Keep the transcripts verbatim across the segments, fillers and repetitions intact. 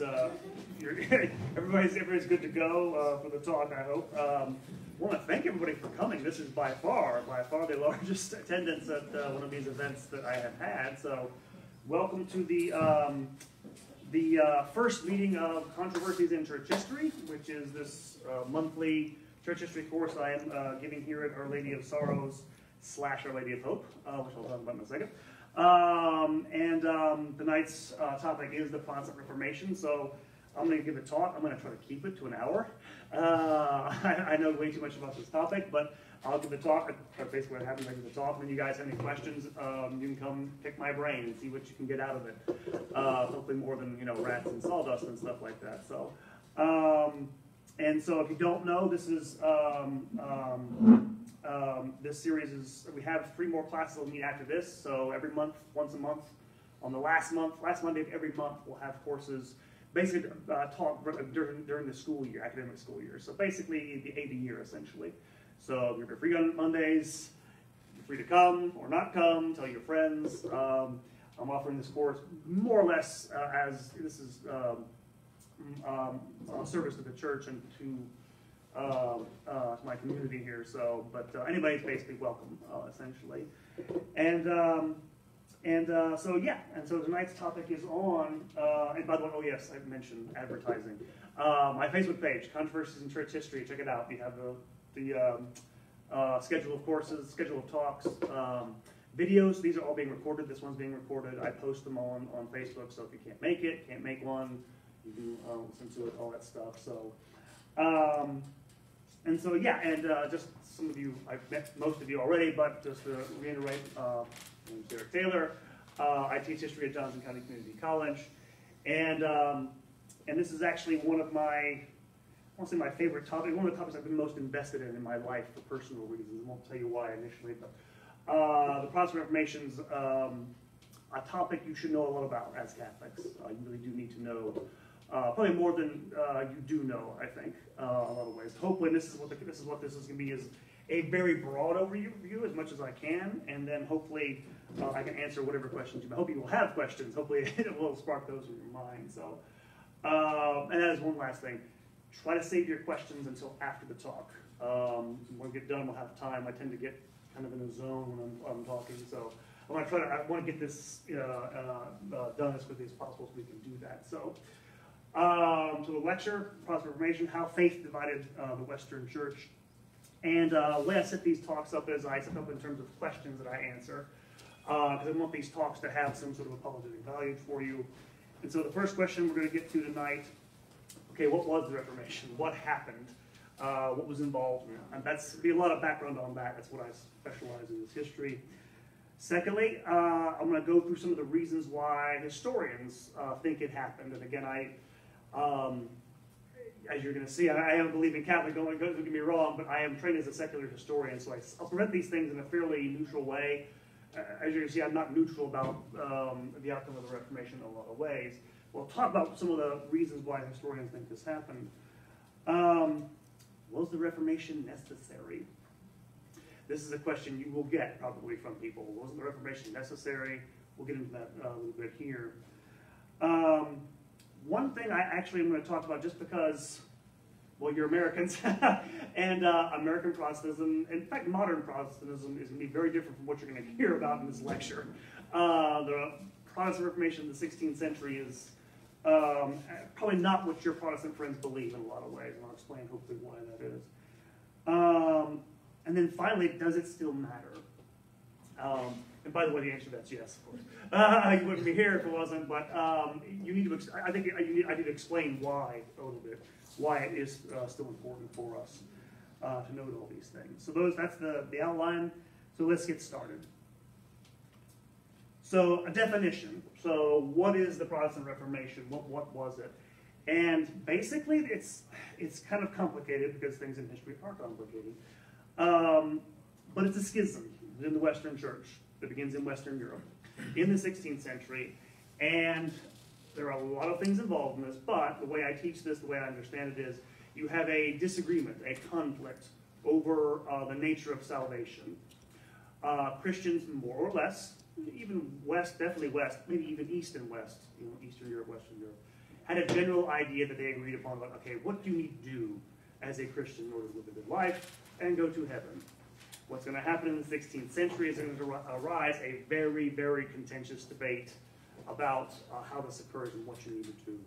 but uh, you're, everybody's, everybody's good to go uh, for the talk, I hope. Um, I want to thank everybody for coming. This is by far, by far the largest attendance at uh, one of these events that I have had. So welcome to the, um, the uh, first meeting of Controversies in Church History, which is this uh, monthly church history course I am uh, giving here at Our Lady of Sorrows slash Our Lady of Hope, uh, which I'll talk about in a second. Um, and um, tonight's uh, topic is the Protestant Reformation, so I'm going to give a talk. I'm going to try to keep it to an hour. Uh, I, I know way too much about this topic, but I'll give a talk. That's basically what happens. I give a talk, and when you guys have any questions, um, you can come pick my brain and see what you can get out of it. Uh, hopefully more than, you know, rats and sawdust and stuff like that. So, um, and so if you don't know, this is um, um, um, this series is. We have three more classes we'll meet after this. So every month, once a month, on the last month, last Monday of every month, we'll have courses. Basically, uh, taught during, during the school year, academic school year. So basically, the A B year, essentially. So you're free on Mondays, you're free to come or not come, tell your friends. Um, I'm offering this course more or less uh, as, this is um, um, a service to the church and to, uh, uh, to my community here. So, but uh, anybody's basically welcome, uh, essentially. And, um, And uh, so, yeah, and so tonight's topic is on, uh, and by the way, oh yes, I mentioned advertising. Uh, my Facebook page, Controversies in Church History, check it out. We have the, the um, uh, schedule of courses, schedule of talks, um, videos. These are all being recorded. This one's being recorded. I post them on, on Facebook, so if you can't make it, can't make one, you can uh, listen to it, all that stuff. So, um, and so, yeah, and uh, just some of you, I've met most of you already, but just to reiterate, uh, I'm Derek Taylor. Uh, I teach history at Johnson County Community College, and um, and this is actually one of my, I won't say my favorite topic, one of the topics I've been most invested in in my life for personal reasons. I won't tell you why initially, but uh, the Protestant Reformation's um, a topic you should know a lot about as Catholics. Uh, you really do need to know, uh, probably more than uh, you do know. I think uh, a lot of ways. Hopefully, this is what the, this is what this is going to be is a very broad overview as much as I can, and then hopefully. Uh, I can answer whatever questions you may. I hope you will have questions. Hopefully it will spark those in your mind. So, um, and that is one last thing. Try to save your questions until after the talk. Um, when we get done, we'll have time. I tend to get kind of in a zone when I'm, I'm talking. So I want to try to. I want to get this uh, uh, uh, done as quickly as possible so we can do that. So, um, so the lecture, Protestant Reformation, how faith divided uh, the Western Church, and uh, the way I set these talks up is I set up in terms of questions that I answer. Because uh, I want these talks to have some sort of apologetic value for you. And so the first question we're going to get to tonight, okay, what was the Reformation? What happened? Uh, what was involved? And that's be a lot of background on that. That's what I specialize in, is history. Secondly, uh, I'm going to go through some of the reasons why historians uh, think it happened. And again, I, um, as you're going to see, I, I don't believe in Catholic, don't, don't get me wrong, but I am trained as a secular historian, so I, I'll present these things in a fairly neutral way. As you can see, I'm not neutral about um, the outcome of the Reformation in a lot of ways. We'll talk about some of the reasons why historians think this happened. Um, was the Reformation necessary? This is a question you will get probably from people. Was the Reformation necessary? We'll get into that uh, a little bit here. Um, one thing I actually am going to talk about just because, well, you're Americans, and uh, American Protestantism, in fact, modern Protestantism is going to be very different from what you're going to hear about in this lecture. Uh, the Protestant Reformation of the sixteenth century is um, probably not what your Protestant friends believe in a lot of ways, and I'll explain hopefully why that is. Um, and then finally, does it still matter? Um, and by the way, the answer to that's yes, of course. Uh, you wouldn't be here if it wasn't, but um, you need to, I think I need, I need to explain why a little bit. Why it is uh, still important for us uh, to note all these things. So those, that's the, the outline. So let's get started. So a definition. So what is the Protestant Reformation? What, what was it? And basically it's, it's kind of complicated because things in history are complicated. Um, but it's a schism in the Western Church that begins in Western Europe in the sixteenth century. And there are a lot of things involved in this, but the way I teach this, the way I understand it is, you have a disagreement, a conflict over uh, the nature of salvation. Uh, Christians, more or less, even West, definitely West, maybe even East and West, you know, Eastern Europe, Western Europe, had a general idea that they agreed upon, like, okay, what do you need to do as a Christian in order to live a good life and go to heaven? What's going to happen in the sixteenth century is going to arise a very, very contentious debate about uh, how this occurs and what you need to do.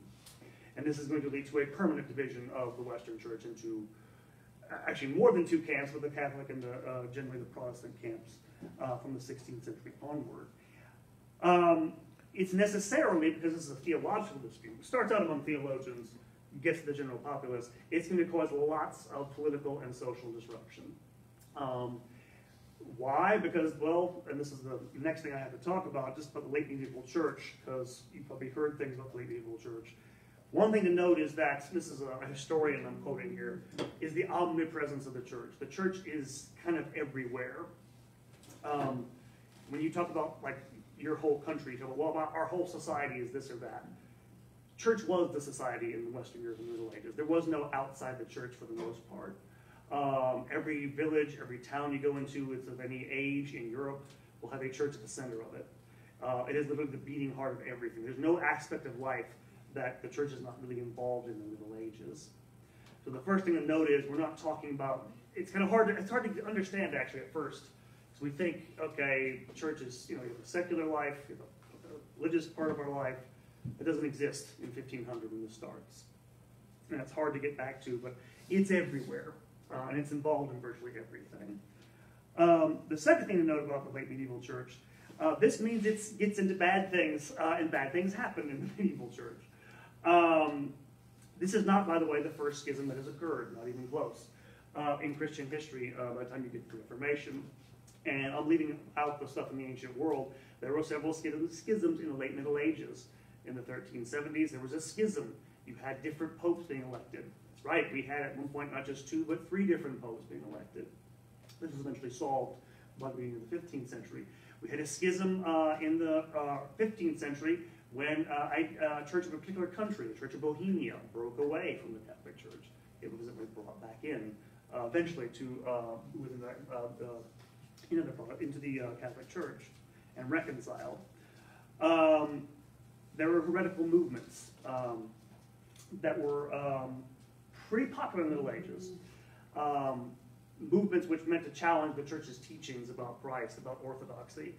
And this is going to lead to a permanent division of the Western Church into actually more than two camps, but the Catholic and the, uh, generally the Protestant camps uh, from the sixteenth century onward. Um, it's necessarily, because this is a theological dispute, it starts out among theologians, gets to the general populace, it's going to cause lots of political and social disruption. Um, why? Because, well, and this is the next thing I have to talk about, just about the late medieval church, because you've probably heard things about the late medieval church. One thing to note is that, this is a historian I'm quoting here, is the omnipresence of the church. The church is kind of everywhere. Um, when you talk about like your whole country, you talk about, well, our whole society is this or that. Church was the society in the Western Europe in the Middle Ages. There was no outside the church for the most part. Um, every village, every town you go into, it's of any age in Europe, will have a church at the center of it. Uh, it is literally the beating heart of everything. There's no aspect of life that the church is not really involved in the Middle Ages. So the first thing to note is we're not talking about, it's kind of hard to, it's hard to understand actually at first. So we think, okay, the church is, you know, you have a secular life, you have a, a religious part of our life. It doesn't exist in fifteen hundred when this starts. And it's hard to get back to, but it's everywhere. Uh, and it's involved in virtually everything. Um, the second thing to note about the late medieval church, uh, this means it gets into bad things, uh, and bad things happen in the medieval church. Um, this is not, by the way, the first schism that has occurred, not even close, uh, in Christian history uh, by the time you get to the Reformation. And I'm leaving out the stuff in the ancient world. There were several schisms, schisms in the late Middle Ages. In the thirteen seventies, there was a schism. You had different popes being elected. That's right, we had at one point not just two, but three different popes being elected. This was eventually solved by the beginning of the fifteenth century. We had a schism uh, in the uh, fifteenth century when uh, a uh, church of a particular country, the Church of Bohemia, broke away from the Catholic Church. It was brought back in, uh, eventually, to uh, within the, uh, the, you know, the, into the uh, Catholic Church and reconciled. Um, there were heretical movements um, that were um, pretty popular in the Middle Ages. Um, movements which meant to challenge the Church's teachings about Christ, about orthodoxy.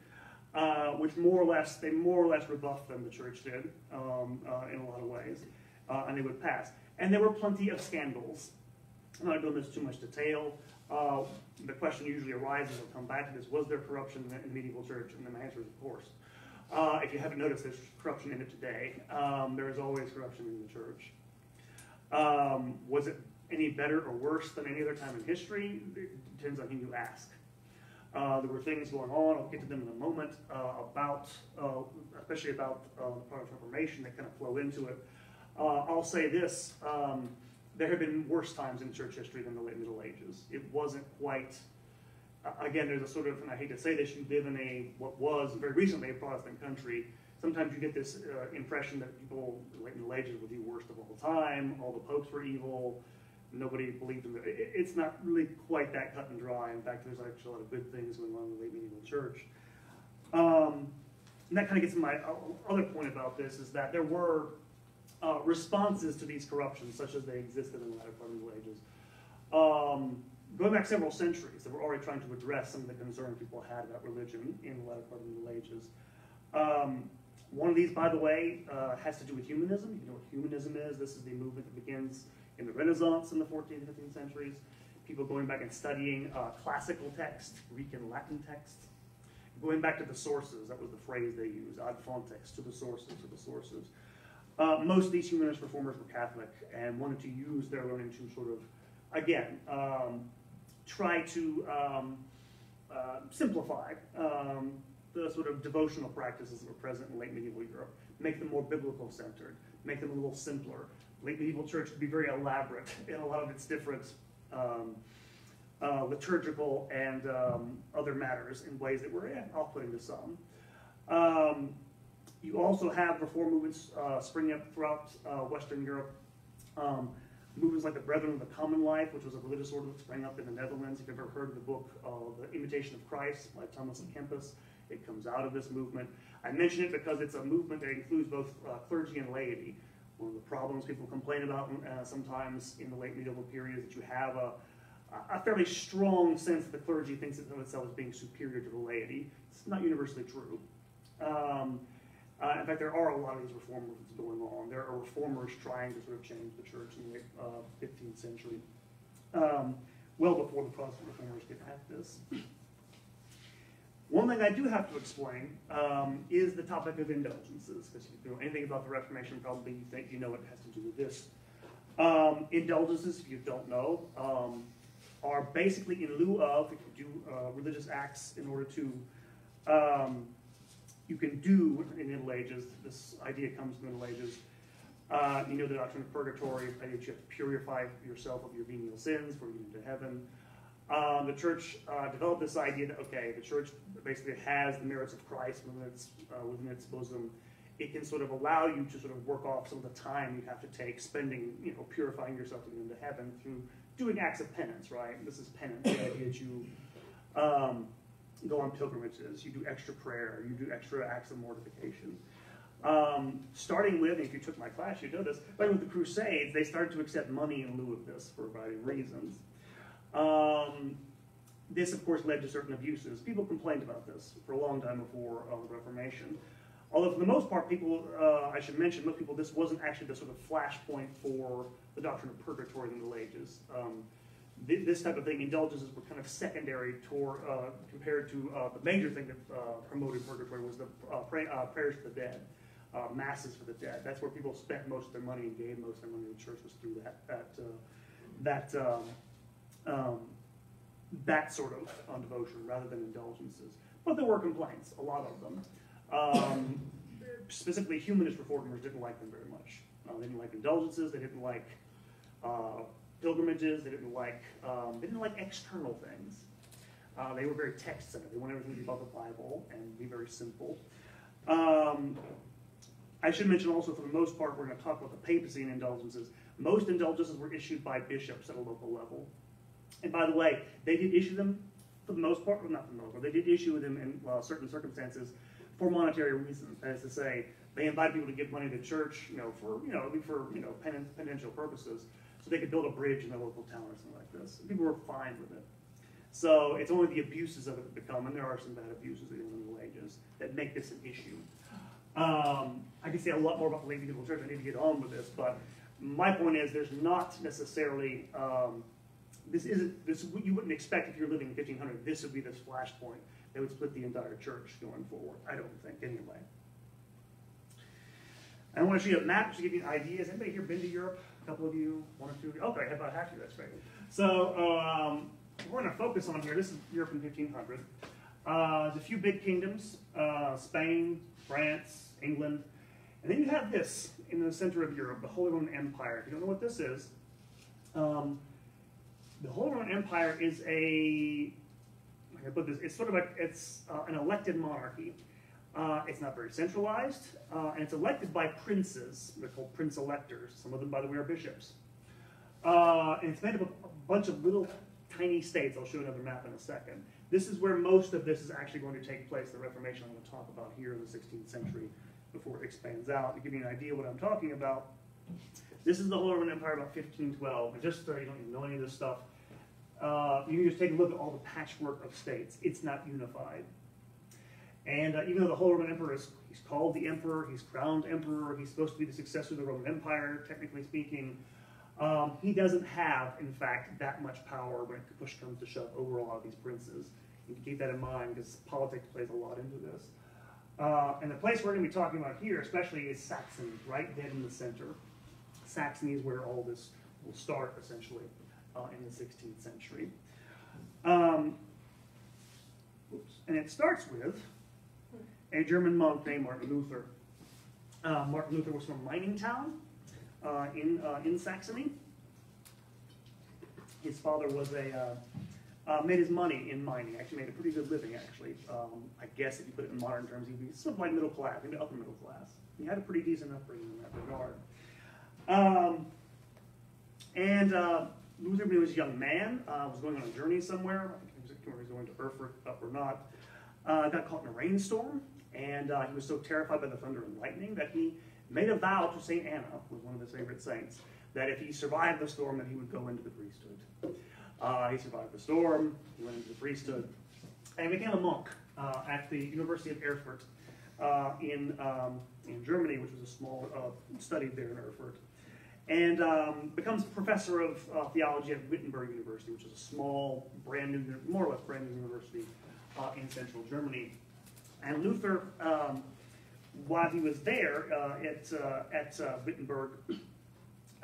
Uh, which more or less, they more or less rebuffed them, the church did, um, uh, in a lot of ways, uh, and they would pass. And there were plenty of scandals. I'm not going into too much detail. Uh, the question usually arises, I'll come back to this, was there corruption in the medieval church? And the answer is, of course. Uh, if you haven't noticed, there's corruption in it today. Um, there is always corruption in the church. Um, was it any better or worse than any other time in history? It depends on who you ask. Uh, there were things going on, I'll get to them in a moment, uh, about, uh, especially about uh, the Protestant Reformation that kind of flow into it. Uh, I'll say this, um, there have been worse times in church history than the late Middle Ages. It wasn't quite, uh, again, there's a sort of, and I hate to say this, you live in a, what was very recently a Protestant country. Sometimes you get this uh, impression that people, the late Middle Ages were the worst of all time, all the popes were evil. Nobody believed in it. It's not really quite that cut and dry. In fact, there's actually a lot of good things going on in the late medieval church. Um, and that kind of gets to my other point about this, is that there were uh, responses to these corruptions, such as they existed in the latter part of the Middle Ages. Um, going back several centuries, they were already trying to address some of the concerns people had about religion in the latter part of the Middle Ages. Um, one of these, by the way, uh, has to do with humanism. You know what humanism is. This is the movement that begins in the Renaissance in the fourteenth and fifteenth centuries, people going back and studying uh, classical texts, Greek and Latin texts, going back to the sources. That was the phrase they used, ad fontes, to the sources, to the sources. Uh, most of these humanist reformers were Catholic and wanted to use their learning to sort of, again, um, try to um, uh, simplify um, the sort of devotional practices that were present in late medieval Europe, make them more biblical-centered, make them a little simpler. Late medieval church would be very elaborate in a lot of its different um, uh, liturgical and um, other matters in ways that were yeah, off-putting to some. Um, you also have reform movements uh, springing up throughout uh, Western Europe. Um, movements like the Brethren of the Common Life, which was a religious order that sprang up in the Netherlands. If you've ever heard of the book, uh, The Imitation of Christ, by Thomas à Kempis, it comes out of this movement. I mention it because it's a movement that includes both uh, clergy and laity. one of the problems people complain about uh, sometimes in the late medieval period is that you have a, a fairly strong sense that the clergy thinks of itself as being superior to the laity. It's not universally true. Um, uh, in fact, there are a lot of these reform movements going on. There are reformers trying to sort of change the church in the late uh, fifteenth century, um, well before the Protestant reformers get at this. One thing I do have to explain um, is the topic of indulgences, because if you know anything about the Reformation, probably you think you know what it has to do with this. Um, indulgences, if you don't know, um, are basically in lieu of, if you do uh, religious acts in order to, um, you can do in the Middle Ages, this idea comes from the Middle Ages, uh, you know the doctrine of purgatory, that you have to purify yourself of your venial sins before you get into heaven. Um, the church uh, developed this idea that, okay, the church basically has the merits of Christ within its, uh, within its bosom. It can sort of allow you to sort of work off some of the time you'd have to take spending, you know, purifying yourself to get into heaven through doing acts of penance, right? This is penance, the idea that you um, go on pilgrimages, you do extra prayer, you do extra acts of mortification. Um, starting with, if you took my class, you'd know this, but with the Crusades, they started to accept money in lieu of this for a variety of reasons. Um, this, of course, led to certain abuses. People complained about this for a long time before uh, the Reformation. Although, for the most part, people, uh, I should mention, most people, this wasn't actually the sort of flashpoint for the doctrine of purgatory in the Middle Ages. Um, th this type of thing, indulgences, were kind of secondary toward, uh, compared to uh, the major thing that uh, promoted purgatory was the uh, pray uh, prayers for the dead, uh, masses for the dead. That's where people spent most of their money and gave most of their money to the church, was through that, that, uh, that um, Um, that sort of uh, devotion rather than indulgences. But there were complaints, a lot of them. Um, specifically, humanist reformers didn't like them very much. Uh, they didn't like indulgences, they didn't like uh, pilgrimages, they didn't like, um, they didn't like external things. Uh, they were very text-centered. They wanted everything to be about the Bible and be very simple. Um, I should mention also, for the most part, we're going to talk about the papacy and indulgences. Most indulgences were issued by bishops at a local level. And by the way, they did issue them for the most part, well, not for the most part, they did issue them in uh, certain circumstances for monetary reasons. That is to say, they invited people to give money to church, you know, for, you know, for, you know, pen penitential purposes, so they could build a bridge in their local town or something like this. And people were fine with it. So it's only the abuses of it that become, and there are some bad abuses in the Middle Ages, that make this an issue. Um, I can say a lot more about the late medieval church. I need to get on with this, but my point is there's not necessarily... Um, This isn't this you wouldn't expect if you're living in fifteen hundred. This would be this flashpoint that would split the entire church going forward. I don't think anyway. I want to show you a map to give you ideas. Anybody here been to Europe? A couple of you, one or two. Okay, about half of you. That's great. So um, we're going to focus on here. This is Europe in fifteen hundred. Uh, there's a few big kingdoms: uh, Spain, France, England, and then you have this in the center of Europe, the Holy Roman Empire. If you don't know what this is. Um, The Holy Roman Empire is a, I can put this, it's sort of like, it's uh, an elected monarchy. Uh, it's not very centralized, uh, and it's elected by princes. They're called prince electors. Some of them, by the way, are bishops. Uh, and it's made up of a bunch of little tiny states. I'll show another map in a second. This is where most of this is actually going to take place, the Reformation I'm going to talk about here in the sixteenth century before it expands out. To give you an idea of what I'm talking about, this is the Holy Roman Empire about fifteen twelve. And just so you don't even know any of this stuff, Uh, you can just take a look at all the patchwork of states. It's not unified. And uh, even though the Holy Roman Emperor is he's called the Emperor, he's crowned Emperor, he's supposed to be the successor of the Roman Empire, technically speaking, um, he doesn't have, in fact, that much power when push comes to shove over a lot of these princes. You can keep that in mind because politics plays a lot into this. Uh, and the place we're going to be talking about here, especially, is Saxony, right dead in the center. Saxony is where all this will start, essentially. Uh, in the sixteenth century. Um, oops. And it starts with a German monk named Martin Luther. Uh, Martin Luther was from a mining town uh, in, uh, in Saxony. His father was a, uh, uh, made his money in mining, actually made a pretty good living, actually. Um, I guess if you put it in modern terms, he'd be sort of like middle class, maybe upper middle class. He had a pretty decent upbringing in that regard. Um, and uh, Luther, when he was a young man, uh, was going on a journey somewhere. I think he was going to Erfurt or not. Uh, got caught in a rainstorm, and uh, he was so terrified by the thunder and lightning that he made a vow to Saint Anna, who was one of his favorite saints, that if he survived the storm, that he would go into the priesthood. Uh, he survived the storm, he went into the priesthood, and became a monk uh, at the University of Erfurt uh, in, um, in Germany, which was a small uh, study there in Erfurt, and um, becomes professor of uh, theology at Wittenberg University, which is a small, brand new, more or less brand new university uh, in central Germany. And Luther, um, while he was there uh, at, uh, at uh, Wittenberg,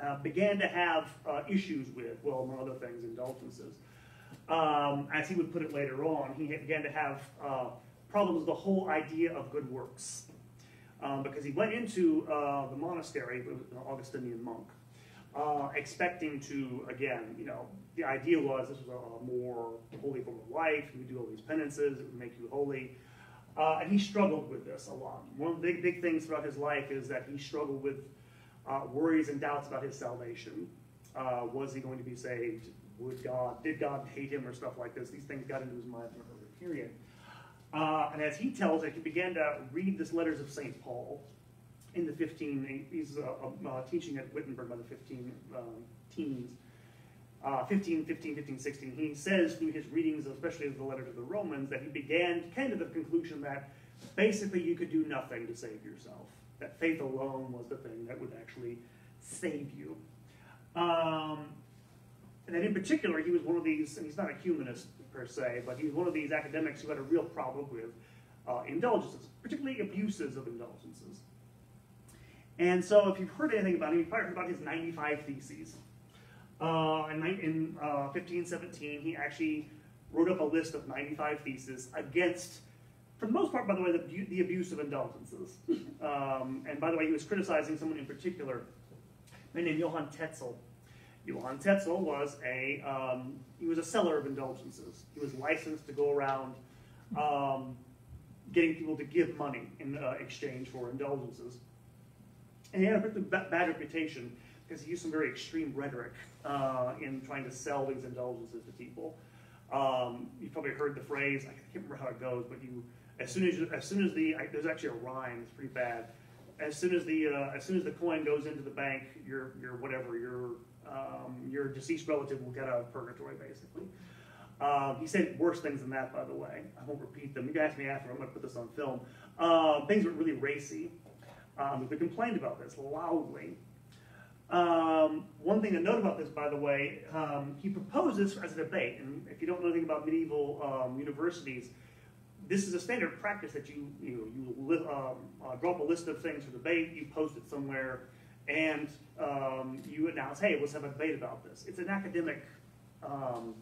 uh, began to have uh, issues with, well, among other things, indulgences. Um, as he would put it later on, he began to have uh, problems with the whole idea of good works. Um, because he went into uh, the monastery, an Augustinian monk, uh, expecting to, again, you know, the idea was this was a, a more holy form of life, you would do all these penances, it would make you holy. Uh, and he struggled with this a lot. One of the big, big things throughout his life is that he struggled with uh, worries and doubts about his salvation. Uh, was he going to be saved? Would God, did God hate him or stuff like this? These things got into his mind from an early period. Uh, and as he tells it, he began to read the letters of Saint Paul in the fifteen, he's uh, uh, teaching at Wittenberg by the fifteen um, teens, uh, fifteen, fifteen, fifteen, sixteen. He says through his readings, especially of the letter to the Romans, that he began came to the conclusion that basically you could do nothing to save yourself, that faith alone was the thing that would actually save you. Um, and that in particular, he was one of these, and he's not a humanist per se, but he was one of these academics who had a real problem with uh, indulgences, particularly abuses of indulgences. And so if you've heard anything about him, you've probably heard about his ninety-five Theses. Uh, in in uh, fifteen seventeen, he actually wrote up a list of ninety-five theses against, for the most part, by the way, the, the abuse of indulgences. um, and by the way, he was criticizing someone in particular, a man named Johann Tetzel. Johann Tetzel was a, um, he was a seller of indulgences. He was licensed to go around um, getting people to give money in uh, exchange for indulgences. And he had a pretty bad reputation because he used some very extreme rhetoric uh, in trying to sell these indulgences to people. Um, you've probably heard the phrase, I can't remember how it goes, but you, as soon as, you, as soon as the, I, there's actually a rhyme, it's pretty bad. As soon as the, uh, as soon as the coin goes into the bank, you're, you're whatever, you're, Um, your deceased relative will get out of purgatory, basically. Um, he said worse things than that, by the way. I won't repeat them. You can ask me after. I'm going to put this on film. Uh, things were really racy. Um, we complained about this loudly. Um, one thing to note about this, by the way, um, he proposed this as a debate. And if you don't know anything about medieval um, universities, this is a standard practice that you, you, know, you um, uh, draw up a list of things for debate, you post it somewhere, and um, you announce, hey, let's have a debate about this. It's an academic um,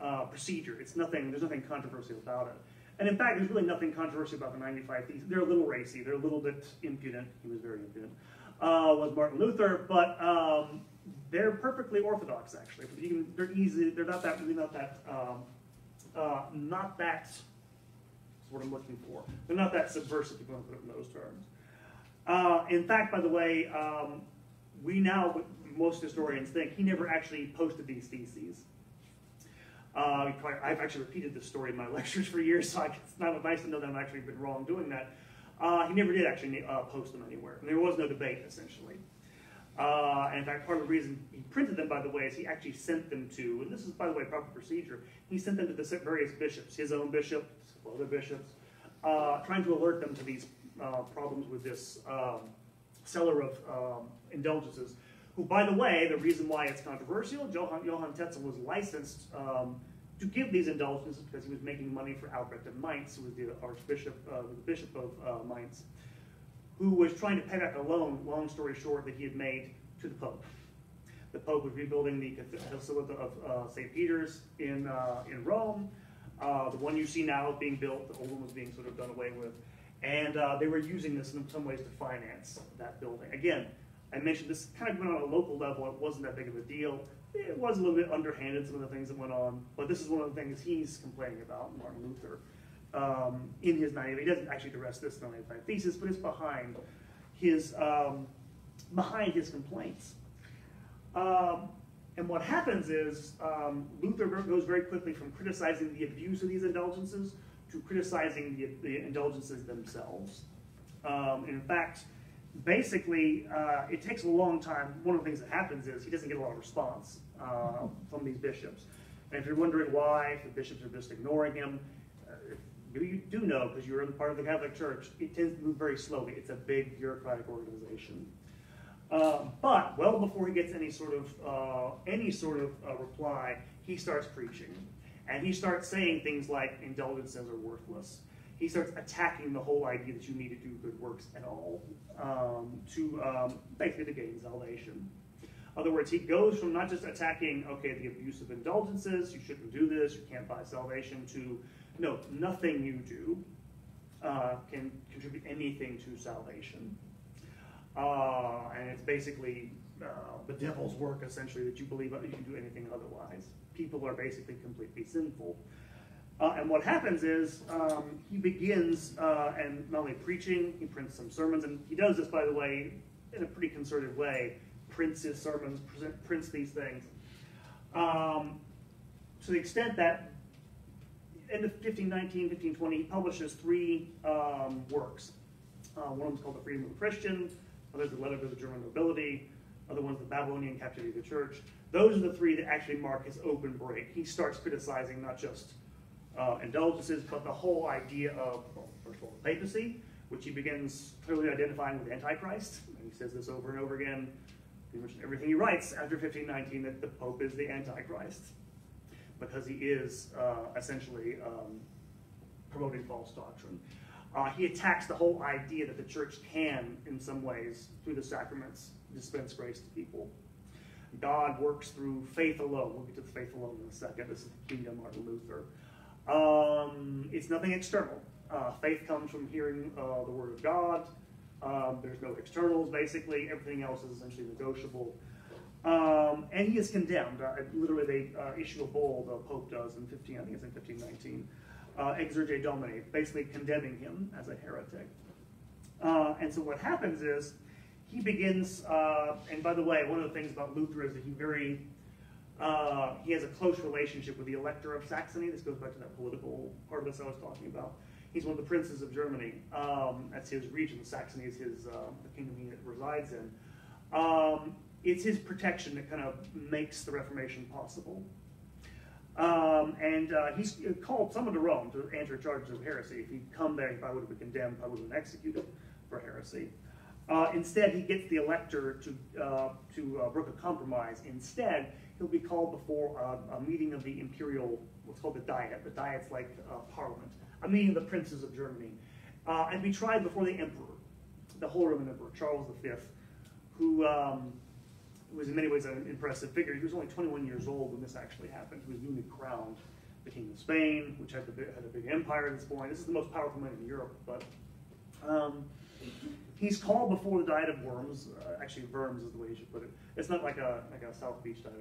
uh, procedure. It's nothing, there's nothing controversial about it. And in fact, there's really nothing controversial about the ninety-five Theses. They're a little racy. They're a little bit impudent. He was very impudent, uh, was Martin Luther. But um, they're perfectly orthodox, actually. You can, they're easy. They're not that, really not that, um, uh, not that, that's what I'm looking for. They're not that subversive, if you want to put it in those terms. Uh, in fact, by the way, um, we now, most historians think, he never actually posted these theses. Uh, probably, I've actually repeated this story in my lectures for years, so I, it's not nice to know that I've actually been wrong doing that. Uh, he never did actually uh, post them anywhere, and there was no debate, essentially. Uh, and in fact, part of the reason he printed them, by the way, is he actually sent them to, and this is, by the way, proper procedure, he sent them to the various bishops, his own bishop, other bishops, uh, trying to alert them to these Uh, problems with this um, seller of um, indulgences, who, by the way, the reason why it's controversial, Johann, Johann Tetzel was licensed um, to give these indulgences because he was making money for Albrecht of Mainz, who was the Archbishop, uh, the Bishop of uh, Mainz, who was trying to pay back a loan, long story short, that he had made to the Pope. The Pope was rebuilding the Basilica of uh, Saint Peter's in, uh, in Rome. Uh, the one you see now is being built, the old one was being sort of done away with. And uh, they were using this in some ways to finance that building. Again, I mentioned this kind of went on a local level. It wasn't that big of a deal. It was a little bit underhanded, some of the things that went on. But this is one of the things he's complaining about, Martin Luther, um, in his ninety-five. He doesn't actually address this in the ninety-five Theses, but it's behind his, um, behind his complaints. Um, and what happens is um, Luther goes very quickly from criticizing the abuse of these indulgences to criticizing the, the indulgences themselves. Um, in fact, basically, uh, it takes a long time. One of the things that happens is he doesn't get a lot of response uh, from these bishops. And if you're wondering why, if the bishops are just ignoring him, uh, if you do know, because you're in part of the Catholic Church, it tends to move very slowly. It's a big bureaucratic organization. Uh, but well before he gets any sort of uh, any sort of uh, reply, he starts preaching, and he starts saying things like indulgences are worthless. He starts attacking the whole idea that you need to do good works at all um, to um, basically to gain salvation. In other words, he goes from not just attacking, okay, the abuse of indulgences, you shouldn't do this, you can't buy salvation, to no, nothing you do uh, can contribute anything to salvation. Uh, and it's basically uh, the devil's work, essentially, that you believe you can do anything otherwise. People are basically completely sinful. Uh, and what happens is um, he begins, uh, and not only preaching, he prints some sermons, and he does this, by the way, in a pretty concerted way, prints his sermons, prints these things. Um, to the extent that in the fifteen nineteen, fifteen twenty, he publishes three um, works. Uh, one of them is called The Freedom of the Christian. Others, the letter to the German nobility. Other ones, the Babylonian captivity of the church. Those are the three that actually mark his open break. He starts criticizing not just uh, indulgences, but the whole idea of, well, first of all, the papacy, which he begins clearly identifying with Antichrist. And he says this over and over again, pretty much everything he writes after fifteen nineteen, that the Pope is the Antichrist, because he is uh, essentially um, promoting false doctrine. Uh, he attacks the whole idea that the church can, in some ways, through the sacraments, dispense grace to people. God works through faith alone. We'll get to the faith alone in a second. This is the key to Martin Luther. Um, it's nothing external. Uh, faith comes from hearing uh, the word of God. Um, there's no externals, basically. Everything else is essentially negotiable. Um, and he is condemned. Uh, literally, they uh, issue a bull, the Pope does, in fifteen, I think it's in fifteen nineteen. Uh, Exerge Domini, basically condemning him as a heretic. Uh, and so what happens is he begins, uh, and by the way, one of the things about Luther is that he very, uh, he has a close relationship with the Elector of Saxony. This goes back to that political part of this I was talking about. He's one of the princes of Germany. Um, that's his region. Saxony is his, uh, the kingdom he resides in. Um, it's his protection that kind of makes the Reformation possible. Um, and uh, he's called someone to Rome to answer charges of heresy. If he'd come there, he probably would have been condemned, probably would have been executed for heresy. Uh, instead, he gets the elector to, uh, to uh, brook a compromise. Instead, he'll be called before a, a meeting of the imperial, what's called the Diet. The Diet's like uh, parliament, a meeting of the princes of Germany, uh, and be tried before the emperor, the Holy Roman Emperor, Charles the Fifth, who... Um, was in many ways an impressive figure. He was only twenty-one years old when this actually happened. He was newly crowned the King of Spain, which had, the, had a big empire at this point. This is the most powerful man in Europe, but um, he's called before the Diet of Worms. Uh, actually, Worms is the way you should put it. It's not like a, like a South Beach diet.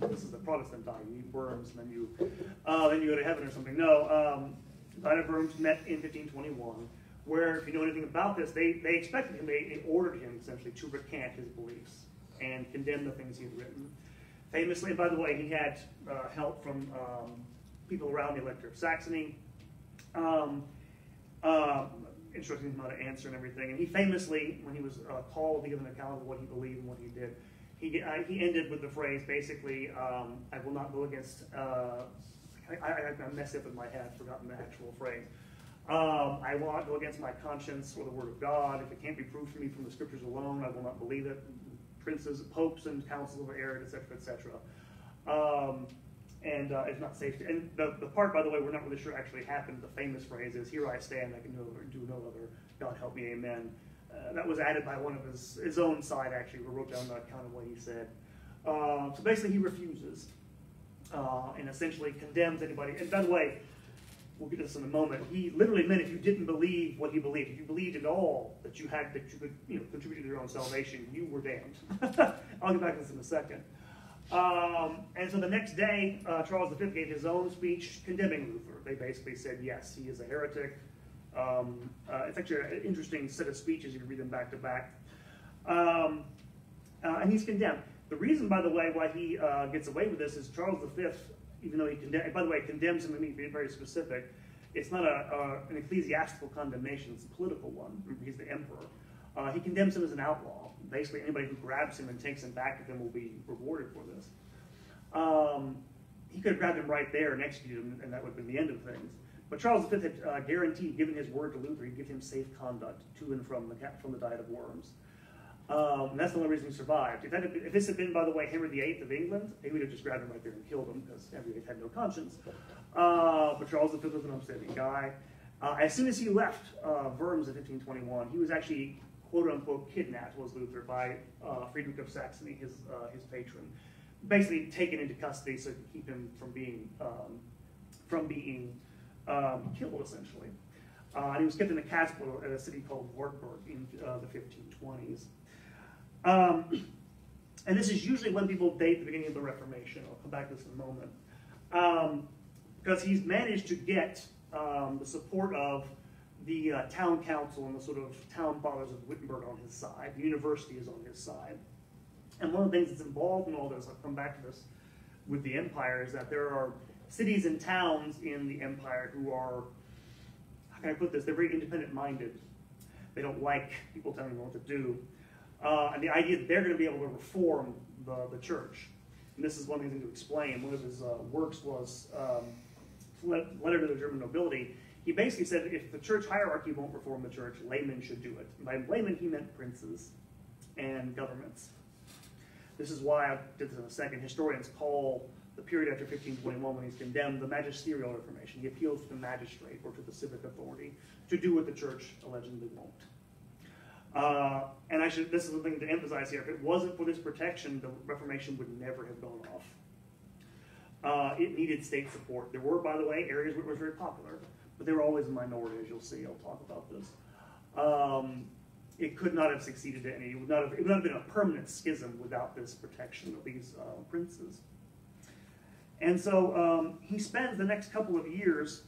Or this is the Protestant diet. You eat worms, and then you, uh, then you go to heaven or something. No, um, the Diet of Worms met in fifteen twenty-one, where, if you know anything about this, they, they expected him, they, they ordered him, essentially, to recant his beliefs and condemn the things he had written. Famously, by the way, he had uh, help from um, people around the Elector of Saxony, um, uh, instructing him how to answer and everything. And he famously, when he was uh, called to give an account of what he believed and what he did, he, uh, he ended with the phrase, basically, um, I will not go against, uh, I, I, I messed up in my head, I've forgotten the actual phrase. Um, I will not go against my conscience or the word of God. If it can't be proved for me from the scriptures alone, I will not believe it. Princes, popes, and councils of error, et cetera, et cetera. Um, and uh, it's not safe to. And the, the part, by the way, we're not really sure actually happened. The famous phrase is, "Here I stand, I can no, do no other. God help me, amen." Uh, that was added by one of his his own side, actually, who wrote down the account of what he said. Uh, so basically, he refuses uh, and essentially condemns anybody. And by the way, we'll get to this in a moment. He literally meant if you didn't believe what he believed, if you believed at all that you had, that you could, you know, contribute to your own salvation, you were damned. I'll get back to this in a second. Um, and so the next day, uh, Charles the Fifth gave his own speech condemning Luther. They basically said, yes, he is a heretic. Um, uh, it's actually an interesting set of speeches. You can read them back to back. Um, uh, and he's condemned. The reason, by the way, why he uh, gets away with this is Charles the Fifth, even though he condemns, by the way, condemns him, I mean, being very specific, it's not a, a, an ecclesiastical condemnation, it's a political one. He's the emperor. Uh, he condemns him as an outlaw. Basically, anybody who grabs him and takes him back with him will be rewarded for this. Um, he could have grabbed him right there and executed him, and that would have been the end of things. But Charles the Fifth had uh, guaranteed, given his word to Luther, he'd give him safe conduct to and from the, from the Diet of Worms. Um, and that's the only reason he survived. If, that had been, if this had been, by the way, Henry the Eighth of England, he would have just grabbed him right there and killed him, because Henry the Eighth had no conscience. Uh, but Charles the Fifth was an upstanding guy. Uh, as soon as he left uh, Worms in fifteen twenty-one, he was actually, quote-unquote, kidnapped, was Luther, by uh, Friedrich of Saxony, his, uh, his patron. Basically taken into custody so to keep him from being, um, from being um, killed, essentially. Uh, and he was kept in the capital at a city called Wartburg in uh, the fifteen twenties. Um, and this is usually when people date the beginning of the Reformation. I'll come back to this in a moment. Um, because he's managed to get um, the support of the uh, town council and the sort of town fathers of Wittenberg on his side. The university is on his side. And one of the things that's involved in all this, I'll come back to this with the empire, is that there are cities and towns in the empire who are, how can I put this, they're very independent-minded. They don't like people telling them what to do. Uh, and the idea that they're going to be able to reform the, the church. And this is one thing to explain. One of his uh, works was um, Letter to the German Nobility. He basically said that if the church hierarchy won't reform the church, laymen should do it. And by laymen, he meant princes and governments. This is why, I did this in a second, historians call the period after fifteen twenty-one, when he's condemned, the magisterial reformation. He appeals to the magistrate or to the civic authority to do what the church allegedly won't. Uh, and I should, this is the thing to emphasize here, if it wasn't for this protection, the Reformation would never have gone off. Uh, it needed state support. There were, by the way, areas where it was very popular, but they were always a minority, as you'll see. I'll talk about this. Um, it could not have succeeded to any, it would not have, it would not have been a permanent schism without this protection of these uh, princes. And so um, he spends the next couple of years,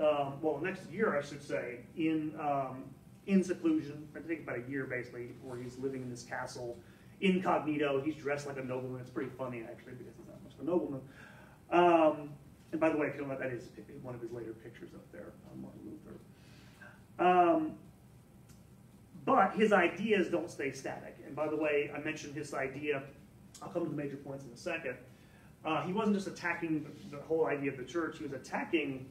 uh, well, next year, I should say, in um, in seclusion. I think about a year, basically, where he's living in this castle, incognito. He's dressed like a nobleman. It's pretty funny, actually, because he's not much of a nobleman. Um, and by the way, if you don't know, that is one of his later pictures up there on Martin Luther. Um, but his ideas don't stay static. And by the way, I mentioned his idea. I'll come to the major points in a second. Uh, he wasn't just attacking the, the whole idea of the church. He was attacking,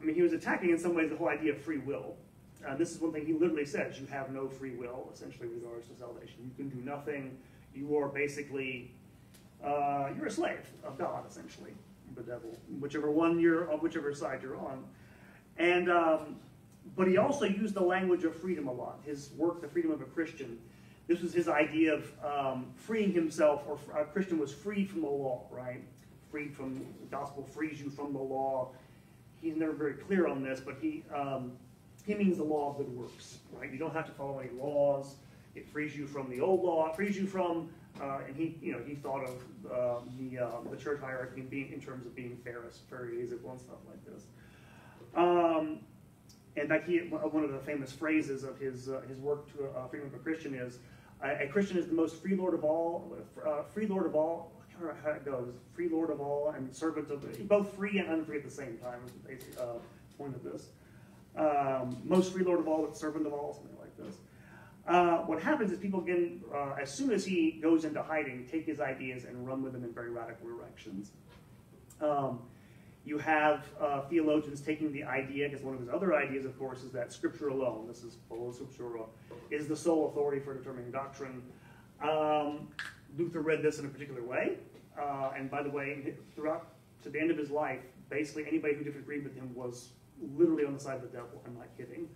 I mean, he was attacking in some ways the whole idea of free will. Uh, this is one thing he literally says, you have no free will, essentially, with regards to salvation. You can do nothing. You are basically, uh, you're a slave of God, essentially, the devil, whichever one you're, on whichever side you're on. And, um, but he also used the language of freedom a lot. His work, The Freedom of a Christian, this was his idea of um, freeing himself, or a Christian was freed from the law, right? Freed from, the gospel frees you from the law. He's never very clear on this, but he, um, he means the law of good works, right? You don't have to follow any laws. It frees you from the old law. It frees you from, uh, and he, you know, he thought of uh, the, uh, the church hierarchy being, in terms of being fairest, fair, easable, and stuff like this. Um, and like he, one of the famous phrases of his, uh, his work to uh, Freedom of a Christian is, a Christian is the most free lord of all, uh, free lord of all, I can't remember how it goes, free lord of all and servant of, both free and unfree at the same time is the basic uh, point of this. Um, most free lord of all, but servant of all, something like this. Uh, what happens is people can, uh, as soon as he goes into hiding, take his ideas and run with them in very radical directions. Um, you have uh, theologians taking the idea, because one of his other ideas, of course, is that scripture alone, this is Sola Scriptura, is the sole authority for determining doctrine. Um, Luther read this in a particular way, uh, and by the way, throughout to the end of his life, basically anybody who disagreed with him was literally on the side of the devil, I'm not kidding.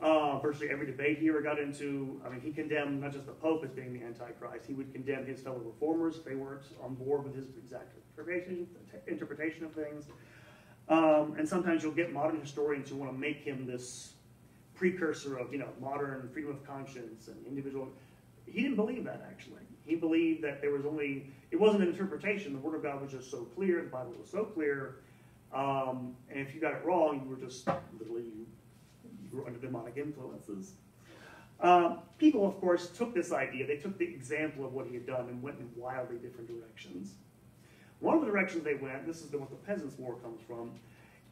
Uh, virtually every debate he ever got into, I mean, he condemned not just the Pope as being the Antichrist, he would condemn his fellow reformers if they weren't on board with his exact interpretation of things. Um, and sometimes you'll get modern historians who want to make him this precursor of, you know, modern freedom of conscience and individual. He didn't believe that, actually. He believed that there was only, it wasn't an interpretation, the Word of God was just so clear, the Bible was so clear, um, and if you got it wrong, you were just literally, you were under demonic influences. Uh, people, of course, took this idea, they took the example of what he had done and went in wildly different directions. One of the directions they went, this is the, what the Peasants' War comes from,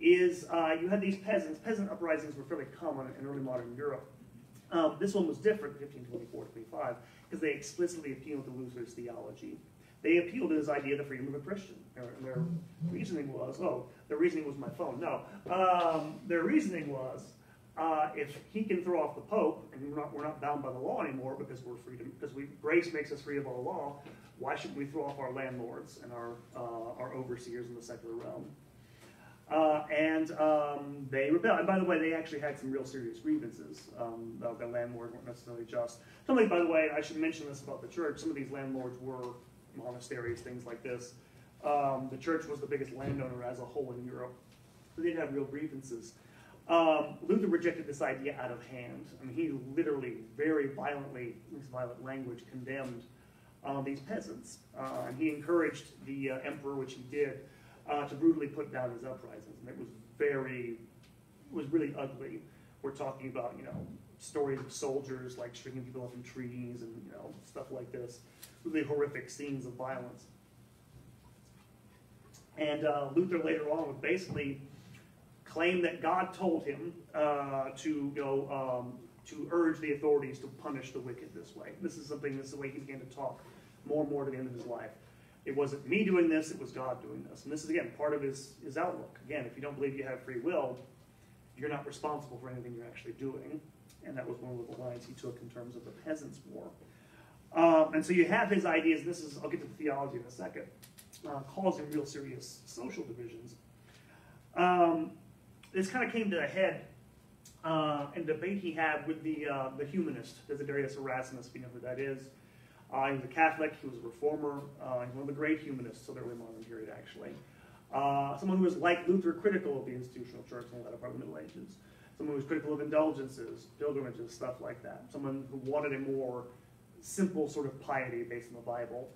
is uh, you had these peasants, peasant uprisings were fairly common in early modern Europe. Um, this one was different, fifteen twenty-four to twenty-five, because they explicitly appealed to Luther's theology. They appealed to his idea of the freedom of a Christian. Their, their reasoning was, oh, their reasoning was my phone. No, um, their reasoning was, uh, if he can throw off the Pope, and we're not, we're not bound by the law anymore because we're free, because we, grace makes us free of all law, why should we throw off our landlords and our, uh, our overseers in the secular realm? Uh, and um, they rebelled. And by the way, they actually had some real serious grievances. Um, the, the landlords weren't necessarily just. Something, by the way, I should mention this about the church. Some of these landlords were monasteries, things like this. Um, the church was the biggest landowner as a whole in Europe. They did have real grievances. Um, Luther rejected this idea out of hand. I mean, he literally very violently, in his violent language, condemned uh, these peasants. Uh, and he encouraged the uh, emperor, which he did, Uh, to brutally put down his uprisings, and it was very, it was really ugly. We're talking about, you know, stories of soldiers like stringing people up in trees and, you know, stuff like this. Really horrific scenes of violence. And uh, Luther later on would basically claim that God told him uh, to go um, to urge the authorities to punish the wicked this way. This is something. This is the way he began to talk more and more to the end of his life. It wasn't me doing this, it was God doing this. And this is, again, part of his, his outlook. Again, if you don't believe you have free will, you're not responsible for anything you're actually doing. And that was one of the lines he took in terms of the Peasants' War. Um, and so you have his ideas, and this is, I'll get to the theology in a second, uh, causing real serious social divisions. Um, this kind of came to a head uh, in a debate he had with the, uh, the humanist, Desiderius Erasmus, if you know who that is. Uh, he was a Catholic, he was a reformer, uh, one of the great humanists of the early modern period, actually. Uh, someone who was, like Luther, critical of the institutional church in the latter part of the Middle Ages. Someone who was critical of indulgences, pilgrimages, stuff like that. Someone who wanted a more simple sort of piety based on the Bible.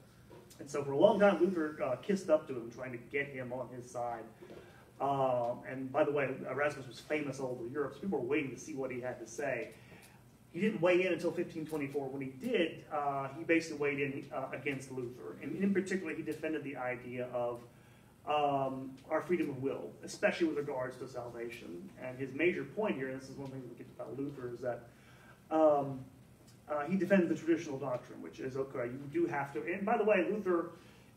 And so for a long time, Luther uh, kissed up to him, trying to get him on his side. Uh, and by the way, Erasmus was famous all over Europe, so people were waiting to see what he had to say. He didn't weigh in until fifteen twenty-four. When he did, uh, he basically weighed in uh, against Luther. And in particular, he defended the idea of um, our freedom of will, especially with regards to salvation. And his major point here, and this is one thing we get about Luther, is that um, uh, he defended the traditional doctrine, which is, okay, you do have to, and by the way, Luther,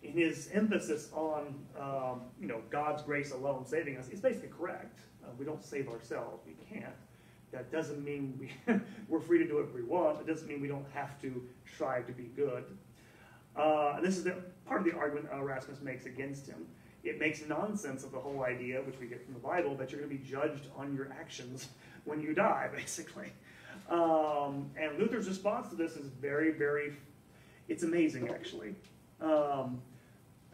in his emphasis on um, you know, God's grace alone saving us, is basically correct. Uh, we don't save ourselves, we can't. That doesn't mean we, we're free to do whatever we want. It doesn't mean we don't have to strive to be good. Uh, and this is the, part of the argument Erasmus makes against him. It makes nonsense of the whole idea, which we get from the Bible, that you're going to be judged on your actions when you die, basically. Um, and Luther's response to this is very, very, it's amazing, actually. Um,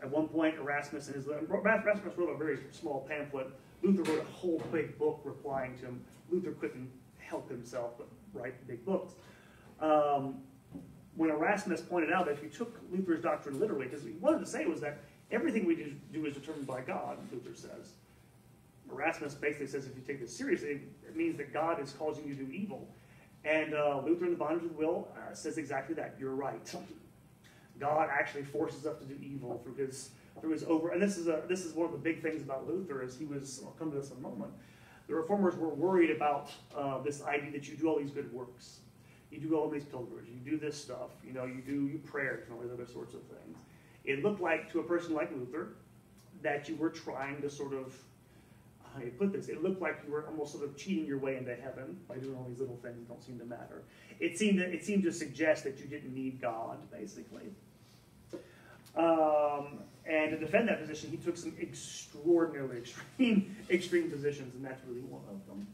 at one point, Erasmus, and his, Erasmus wrote a very small pamphlet. Luther wrote a whole big book replying to him. Luther couldn't help himself but write big books. Um, when Erasmus pointed out that if you took Luther's doctrine literally, because what he wanted to say was that everything we do, do is determined by God, Luther says. Erasmus basically says if you take this seriously, it means that God is causing you to do evil. And uh, Luther in the Bondage of Will uh, says exactly that. You're right. God actually forces us to do evil through his, through his over... And this is, a, this is one of the big things about Luther, is he was... I'll come to this in a moment. The reformers were worried about uh, this idea that you do all these good works. You do all these pilgrimages, you do this stuff, you know, you do you prayers and all these other sorts of things. It looked like, to a person like Luther, that you were trying to sort of, how do you put this, it looked like you were almost sort of cheating your way into heaven by doing all these little things that don't seem to matter. It seemed, that, it seemed to suggest that you didn't need God, basically. Um, and to defend that position, he took some extraordinarily extreme, extreme positions, and that's really one of them.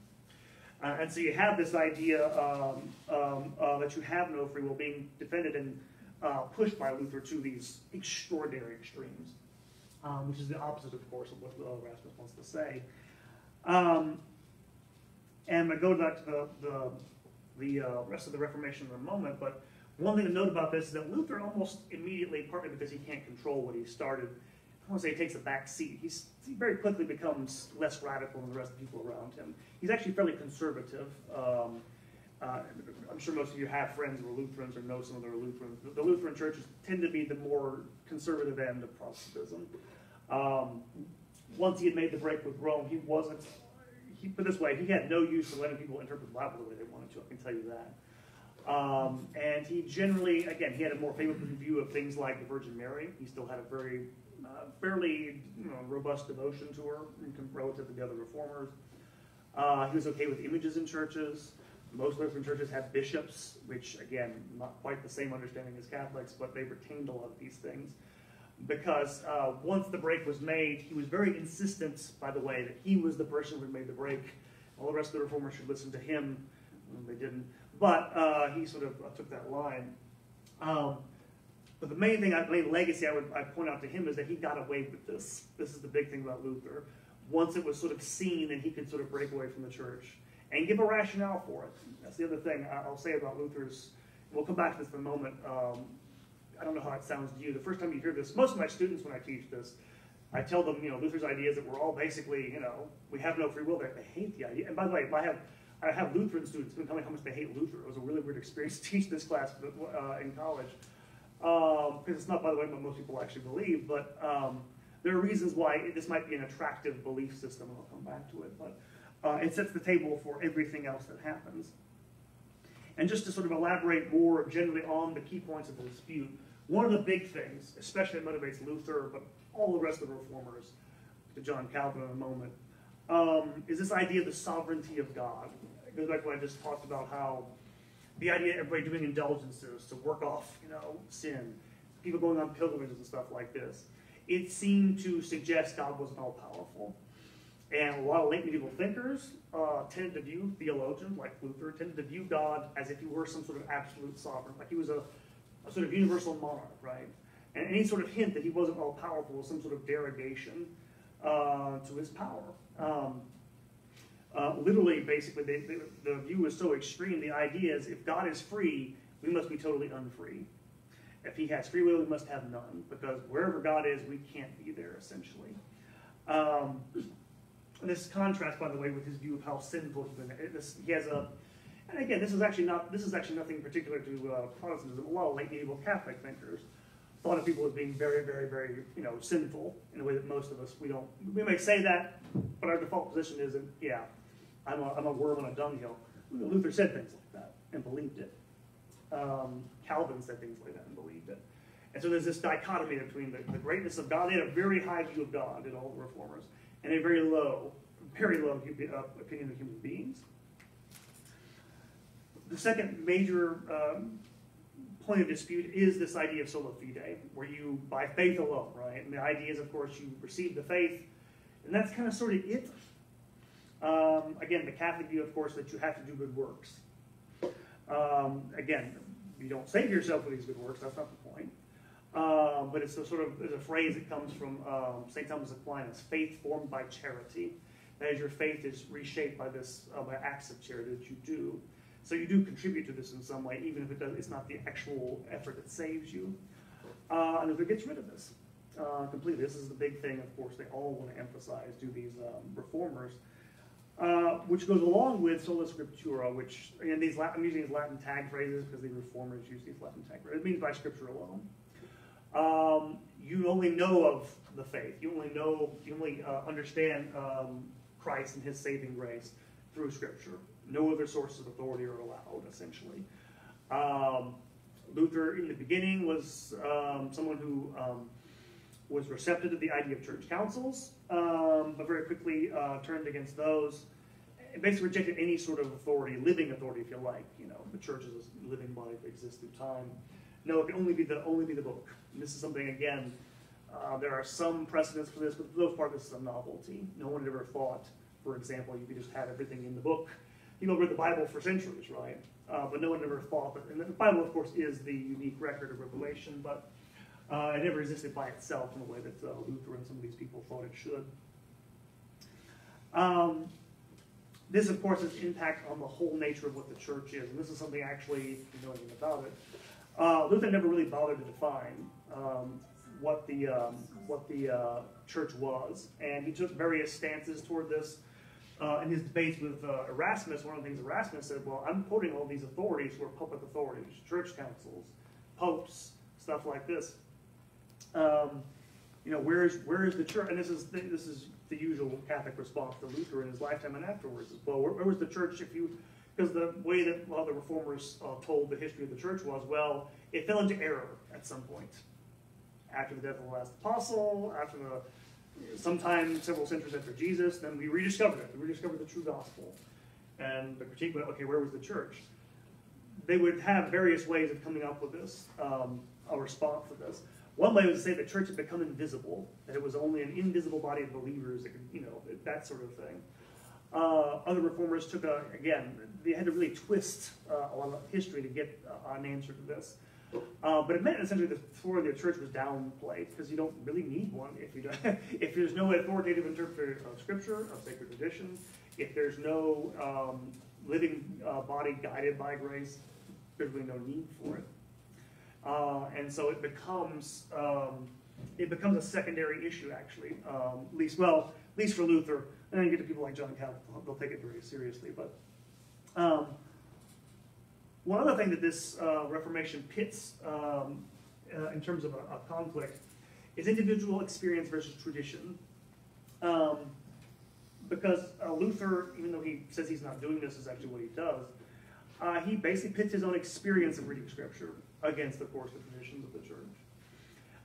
Uh, and so you have this idea um, um, uh, that you have no free will being defended and uh, pushed by Luther to these extraordinary extremes, um, which is the opposite, of course, of what Erasmus wants to say. Um, and I go back to the, the, the uh, rest of the Reformation in a moment, but one thing to note about this is that Luther almost immediately, partly because he can't control what he started, I want to say he takes a back seat. He's, he very quickly becomes less radical than the rest of the people around him. He's actually fairly conservative. Um, uh, I'm sure most of you have friends who are Lutherans or know some of their Lutherans. The, the Lutheran churches tend to be the more conservative end of Protestantism. Um, once he had made the break with Rome, he wasn't, he put it this way, he had no use for letting people interpret the Bible the way they wanted to, I can tell you that. Um, and he generally, again, he had a more favorable view of things like the Virgin Mary. He still had a very, uh, fairly you know, robust devotion to her relative to the other reformers. Uh, he was okay with images in churches. Most Lutheran churches have bishops, which, again, not quite the same understanding as Catholics, but they retained a lot of these things. Because uh, once the break was made, he was very insistent, by the way, that he was the person who made the break. All the rest of the reformers should listen to him. They didn't. But uh, he sort of took that line. Um, but the main thing, I main legacy I would I'd point out to him is that he got away with this. This is the big thing about Luther. Once it was sort of seen, then he could sort of break away from the church and give a rationale for it. That's the other thing I'll say about Luther's. We'll come back to this in a moment. Um, I don't know how it sounds to you. The first time you hear this, most of my students when I teach this, I tell them, you know, Luther's ideas that we're all basically, you know, we have no free will. They hate the idea. And by the way, if I have I have Lutheran students who tell me how much they hate Luther. It was a really weird experience to teach this class uh, in college. Because um, it's not, by the way, what most people actually believe, but um, there are reasons why it, this might be an attractive belief system, and I'll come back to it. But uh, it sets the table for everything else that happens. And just to sort of elaborate more generally on the key points of the dispute, one of the big things, especially that motivates Luther, but all the rest of the reformers, to John Calvin in a moment, um, is this idea of the sovereignty of God. It goes back to what I just talked about, how the idea of everybody doing indulgences to work off, you know, sin, people going on pilgrimages and stuff like this. It seemed to suggest God wasn't all-powerful. And a lot of late medieval thinkers uh, tended to view, theologians like Luther, tended to view God as if he were some sort of absolute sovereign, like he was a, a sort of universal monarch, right? And any sort of hint that he wasn't all-powerful was some sort of derogation uh, to his power. Um, Uh, literally, basically, they, they, the view is so extreme. The idea is, if God is free, we must be totally unfree. If he has free will, we must have none, because wherever God is, we can't be there, essentially. Um, this contrasts, by the way, with his view of how sinful he's been. This, he has a, and again, this is actually not. This is actually nothing particular to uh, Protestantism. A lot of late medieval Catholic thinkers thought of people as being very, very, very, you know, sinful in a way that most of us we don't. We may say that, but our default position isn't. Yeah. I'm a, I'm a worm on a dunghill. Luther said things like that and believed it. Um, Calvin said things like that and believed it. And so there's this dichotomy between the, the greatness of God. They had a very high view of God in all the reformers, and a very low, very low opinion of human beings. The second major um, point of dispute is this idea of sola fide, where you, by faith alone, right? And the idea is, of course, you receive the faith, and that's kind of sort of it. Um, again, the Catholic view, of course, that you have to do good works. Um, again, you don't save yourself with these good works, that's not the point. Uh, but it's a sort of, there's a phrase that comes from um, Saint Thomas Aquinas, faith formed by charity. That is, your faith is reshaped by this, uh, by acts of charity that you do. So you do contribute to this in some way, even if it does, it's not the actual effort that saves you. Uh, and Luther gets rid of this uh, completely. This is the big thing, of course, they all want to emphasize to these um, reformers. Uh, which goes along with sola scriptura, which, again, these Latin, I'm using these Latin tag phrases because the reformers use these Latin tag phrases. It means by scripture alone. Um, you only know of the faith. You only know, you only uh, understand um, Christ and his saving grace through scripture. No other sources of authority are allowed, essentially. Um, Luther, in the beginning, was um, someone who um, was receptive to the idea of church councils, um, but very quickly uh, turned against those. It basically rejected any sort of authority, living authority, if you like. You know, the church is a living body that exists through time. No, it can only be the only be the book. And this is something, again, uh, there are some precedents for this, but for the most part, this is a novelty. No one had ever thought, for example, you could just have everything in the book. People read the Bible for centuries, right? Uh, but no one ever thought that. And the Bible, of course, is the unique record of revelation, but. Uh, it never existed by itself in the way that uh, Luther and some of these people thought it should. Um, this, of course, has impact on the whole nature of what the church is, and this is something actually, if you know anything about it, uh, Luther never really bothered to define um, what the um, what the uh, church was, and he took various stances toward this. Uh, in his debates with uh, Erasmus, one of the things Erasmus said, well, I'm quoting all these authorities who are public authorities, church councils, popes, stuff like this. Um, you know, where is where is the church? And this is the, this is the usual Catholic response to Luther in his lifetime and afterwards. Is, well, where, where was the church if you? Because the way that well, the reformers uh, told the history of the church was, well, it fell into error at some point after the death of the last apostle, after the sometime several centuries after Jesus. Then we rediscovered it. We rediscovered the true gospel, and the critique went, okay, where was the church? They would have various ways of coming up with this, um, a response to this. One way was to say the church had become invisible, that it was only an invisible body of believers, that could, you know, that sort of thing. Uh, other reformers took a, again, they had to really twist uh, a lot of history to get uh, an answer to this. Uh, but it meant essentially the authority of the church was downplayed, because you don't really need one if you don't, if there's no authoritative interpreter of scripture, of sacred tradition, if there's no um, living uh, body guided by grace, there's really no need for it. Uh, and so it becomes um, it becomes a secondary issue, actually. Um, at least, well, at least for Luther. And then you get to people like John Calvin; they'll take it very seriously. But um, one other thing that this uh, Reformation pits um, uh, in terms of a, a conflict is individual experience versus tradition. Um, because uh, Luther, even though he says he's not doing this, is actually what he does. Uh, he basically pits his own experience of reading scripture against, the course, of traditions of the church.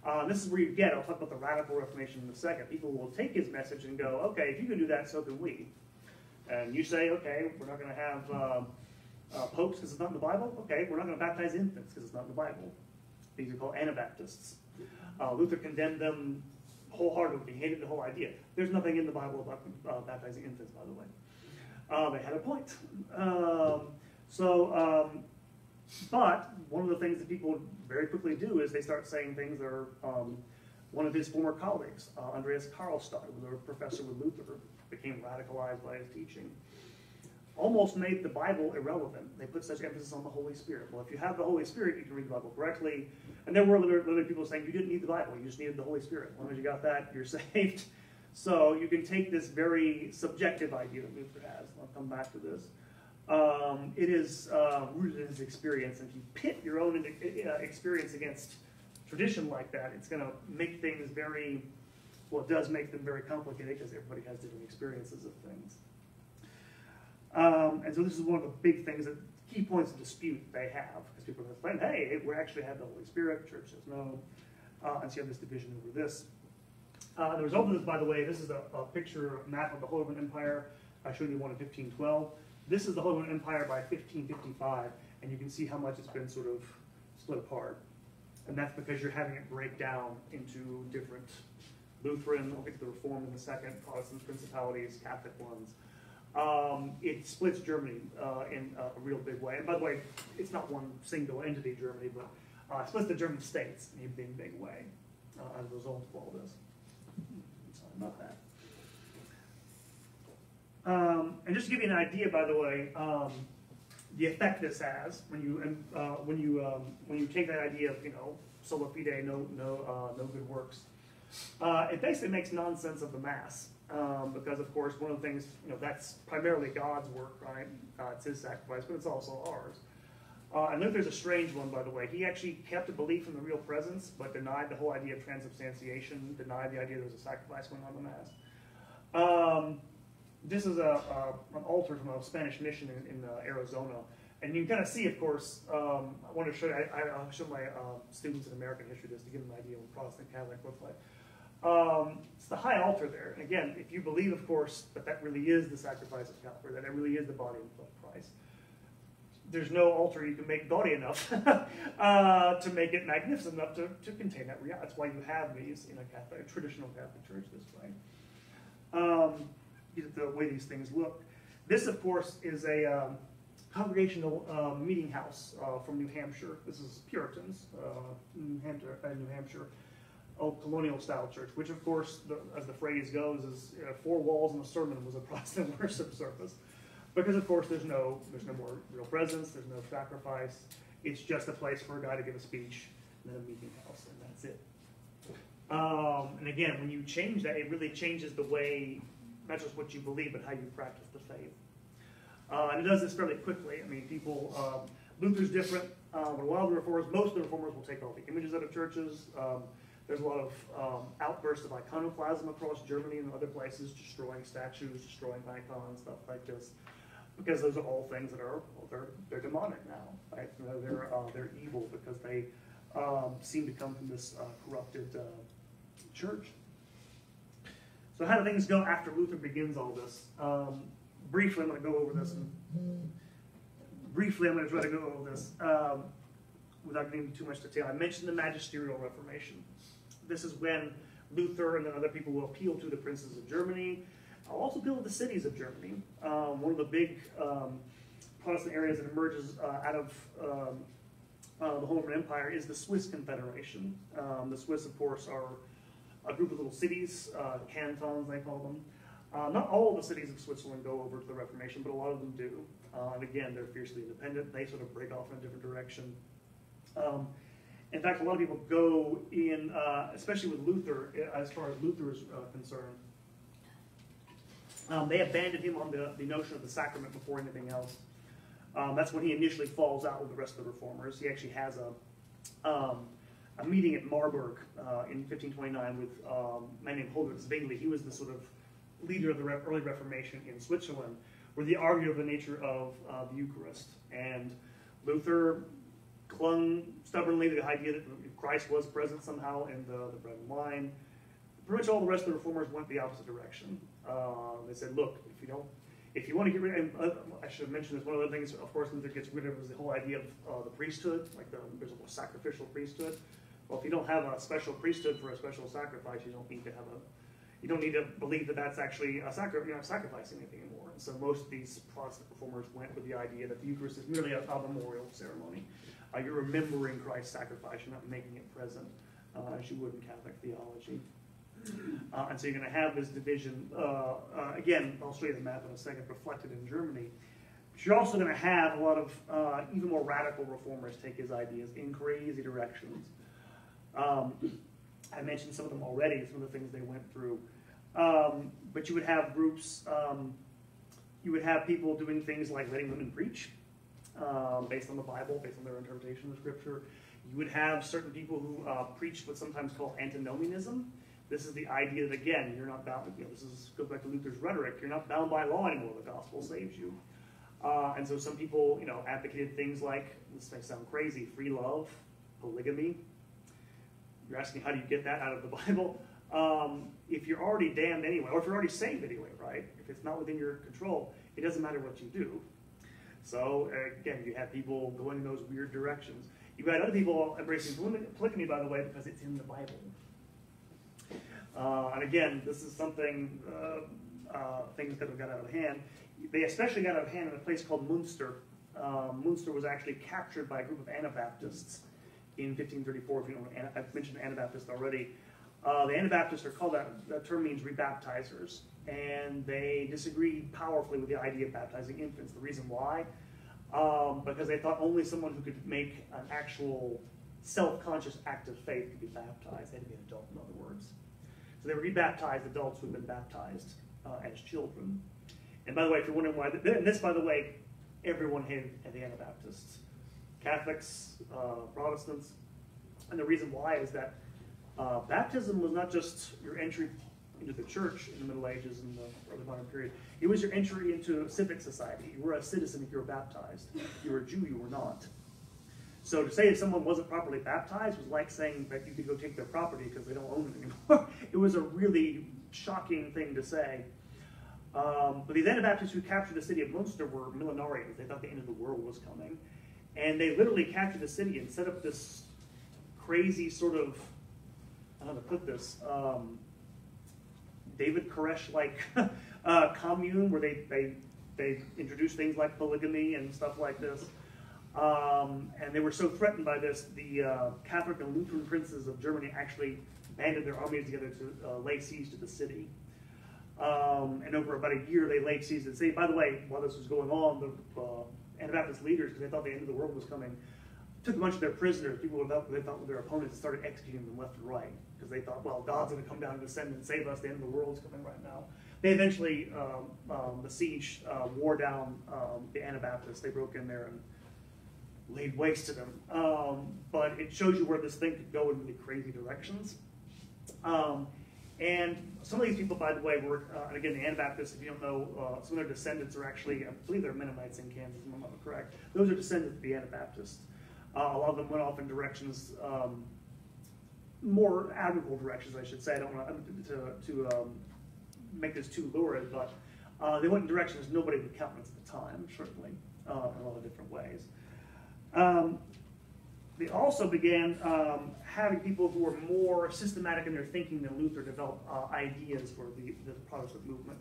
Uh, this is where you get, I'll talk about the Radical Reformation in a second, people will take his message and go, okay, if you can do that, so can we. And you say, okay, we're not going to have uh, uh, popes because it's not in the Bible. Okay, we're not going to baptize infants because it's not in the Bible. These are called Anabaptists. Uh, Luther condemned them wholeheartedly. He hated the whole idea. There's nothing in the Bible about uh, baptizing infants, by the way. Uh, they had a point. Um, so... Um, But one of the things that people very quickly do is they start saying things that are, um, one of his former colleagues, uh, Andreas Karlstadt, who was a professor with Luther, became radicalized by his teaching, almost made the Bible irrelevant. They put such emphasis on the Holy Spirit. Well, if you have the Holy Spirit, you can read the Bible correctly. And there were literally people saying, you didn't need the Bible, you just needed the Holy Spirit. As long as you got that, you're saved. So you can take this very subjective idea that Luther has. I'll come back to this. Um, it is uh, rooted in his experience, and if you pit your own uh, experience against tradition like that, it's going to make things very, well, it does make them very complicated because everybody has different experiences of things. Um, and so this is one of the big things, that key points of dispute they have, because people are explaining, hey, we actually have the Holy Spirit, church says no, uh, and so you have this division over this. Uh, the result of this, by the way, this is a, a picture, a map of the Holy Roman Empire. I showed you one in fifteen twelve. This is the Holy Roman Empire by fifteen fifty-five, and you can see how much it's been sort of split apart. And that's because you're having it break down into different Lutheran, I'll get to the Reformed in a second, Protestant principalities, Catholic ones. Um, it splits Germany uh, in a real big way. And by the way, it's not one single entity, Germany, but uh, it splits the German states in a big, big way uh, as a result of all this. Sorry about that. Um, and just to give you an idea, by the way, um, the effect this has when you uh, when you um, when you take that idea of, you know, sola fide, no no uh, no good works, uh, it basically makes nonsense of the Mass, um, because of course one of the things, you know, that's primarily God's work, right? Uh, it's His sacrifice, but it's also ours. Uh, and Luther's a strange one, by the way. He actually kept a belief in the real presence, but denied the whole idea of transubstantiation, denied the idea there was a sacrifice going on in the Mass. Um, This is a, a, an altar from a Spanish mission in, in uh, Arizona. And you can kind of see, of course, um, I want to show, I, I, I'll show my uh, students in American history this to give them an idea of what Protestant Catholic looks like. Um, it's the high altar there. And again, if you believe, of course, that that really is the sacrifice of Calvary, that it really is the body and blood of Christ, there's no altar you can make gaudy enough uh, to make it magnificent enough to, to contain that reality. That's why you have these in a Catholic, a traditional Catholic church this way. Um, the way these things look. This, of course, is a um, congregational uh, meeting house uh, from New Hampshire. This is Puritans, uh, New Hampshire, uh, New Hampshire, old colonial-style church, which, of course, the, as the phrase goes, is, you know, four walls and a sermon was a Protestant worship service, because, of course, there's no there's no more real presence, there's no sacrifice. It's just a place for a guy to give a speech and then a meeting house, and that's it. Um, and again, when you change that, it really changes the way, not just what you believe, but how you practice the faith. Uh, and it does this fairly quickly. I mean, people, um, Luther's different, uh, but a lot of the reformers, most of the reformers will take all the images out of churches. Um, There's a lot of um, outbursts of iconoclasm across Germany and other places, destroying statues, destroying icons, stuff like this, because those are all things that are, well, they're, they're demonic now, right? You know, they're, uh, they're evil because they um, seem to come from this uh, corrupted uh, church. So how do things go after Luther begins all this? Um, briefly, I'm going to go over this. And briefly, I'm going to try to go over this. Um, without getting into too much detail, I mentioned the Magisterial Reformation. This is when Luther and then other people will appeal to the princes of Germany. I'll also appeal to the cities of Germany. Um, one of the big um, Protestant areas that emerges uh, out of um, uh, the Holy Roman Empire is the Swiss Confederation. Um, the Swiss, of course, are a group of little cities, uh, cantons they call them. Uh, not all of the cities of Switzerland go over to the Reformation, but a lot of them do. Uh, and again, they're fiercely independent. They sort of break off in a different direction. Um, in fact, a lot of people go in, uh, especially with Luther, as far as Luther is uh, concerned, um, they abandoned him on the, the notion of the sacrament before anything else. Um, that's when he initially falls out with the rest of the reformers. He actually has a, um, a meeting at Marburg uh, in fifteen twenty-nine with um, a man named Holger Zwingli. He was the sort of leader of the re early Reformation in Switzerland, where they argue over the nature of uh, the Eucharist. And Luther clung stubbornly to the idea that Christ was present somehow in the, the bread and wine. Pretty much all the rest of the reformers went the opposite direction. Uh, they said, "Look, if you don't, if you want to get rid," and uh, I should have mentioned this. One of the things, of course, Luther gets rid of is the whole idea of uh, the priesthood, like the there's a sacrificial priesthood. Well, if you don't have a special priesthood for a special sacrifice, you don't need to have a, you don't need to believe that that's actually a sacri you're not sacrificing anything anymore. And so most of these Protestant reformers went with the idea that the Eucharist is merely a, a memorial ceremony. Uh, you're remembering Christ's sacrifice, you're not making it present, uh, as you would in Catholic theology. Uh, and so you're going to have this division, uh, uh, again, I'll show you the map in a second, reflected in Germany. But you're also going to have a lot of uh, even more radical reformers take his ideas in crazy directions. Um, I mentioned some of them already, some of the things they went through. Um, but you would have groups, um, you would have people doing things like letting women preach, Um, based on the Bible, based on their interpretation of Scripture. You would have certain people who uh, preach what's sometimes called antinomianism. This is the idea that, again, you're not bound, you know, this is, goes back to Luther's rhetoric, you're not bound by law anymore, the gospel saves you. Uh, and so some people, you know, advocated things like, this may sound crazy, free love, polygamy. You're asking, how do you get that out of the Bible? Um, if you're already damned anyway, or if you're already saved anyway, right? If it's not within your control, it doesn't matter what you do. So, again, you have people going in those weird directions. You've got other people embracing polygyny, by the way, because it's in the Bible. Uh, and again, this is something, uh, uh, things that have got out of hand. They especially got out of hand in a place called Munster. Uh, Munster was actually captured by a group of Anabaptists in fifteen thirty-four. If you know, Ana I've mentioned Anabaptists already. Uh, the Anabaptists are called, that, that term means rebaptizers, and they disagreed powerfully with the idea of baptizing infants. The reason why? Um, because they thought only someone who could make an actual self-conscious act of faith could be baptized. They had to be an adult, in other words. So they rebaptized adults who had been baptized uh, as children. And by the way, if you're wondering why, and this, by the way, everyone hated the Anabaptists. Catholics, uh, Protestants. And the reason why is that Uh, baptism was not just your entry into the church in the Middle Ages and the early modern period. It was your entry into civic society. You were a citizen if you were baptized. If you were a Jew, you were not. So to say if someone wasn't properly baptized was like saying that you could go take their property because they don't own it anymore. It was a really shocking thing to say. Um, but these Anabaptists who captured the city of Munster were millenarians. They thought the end of the world was coming. And they literally captured the city and set up this crazy sort of, how to put this, um, David Koresh-like uh, commune where they, they, they introduced things like polygamy and stuff like this. Um, and they were so threatened by this, the uh, Catholic and Lutheran princes of Germany actually banded their armies together to uh, lay siege to the city. Um, and over about a year, they laid siege to the city. By the way, while this was going on, the uh, Anabaptist leaders, because they thought the end of the world was coming, took a bunch of their prisoners, people who they thought were their opponents, and started executing them left and right. Because they thought, well, God's going to come down and descend and save us. The end of the world's coming right now. They eventually um, um, besieged, uh, wore down um, the Anabaptists. They broke in there and laid waste to them. Um, but it shows you where this thing could go in really crazy directions. Um, and some of these people, by the way, were, uh, and again, the Anabaptists, if you don't know, uh, some of their descendants are actually, I believe they're Mennonites in Kansas, if I'm not correct. Those are descendants of the Anabaptists. Uh, a lot of them went off in directions, um, more admirable directions, I should say. I don't want to, to um, make this too lurid, but uh, they went in directions nobody would countenance at the time, certainly, uh, in a lot of different ways. Um, They also began um, having people who were more systematic in their thinking than Luther develop uh, ideas for the, the Protestant movement.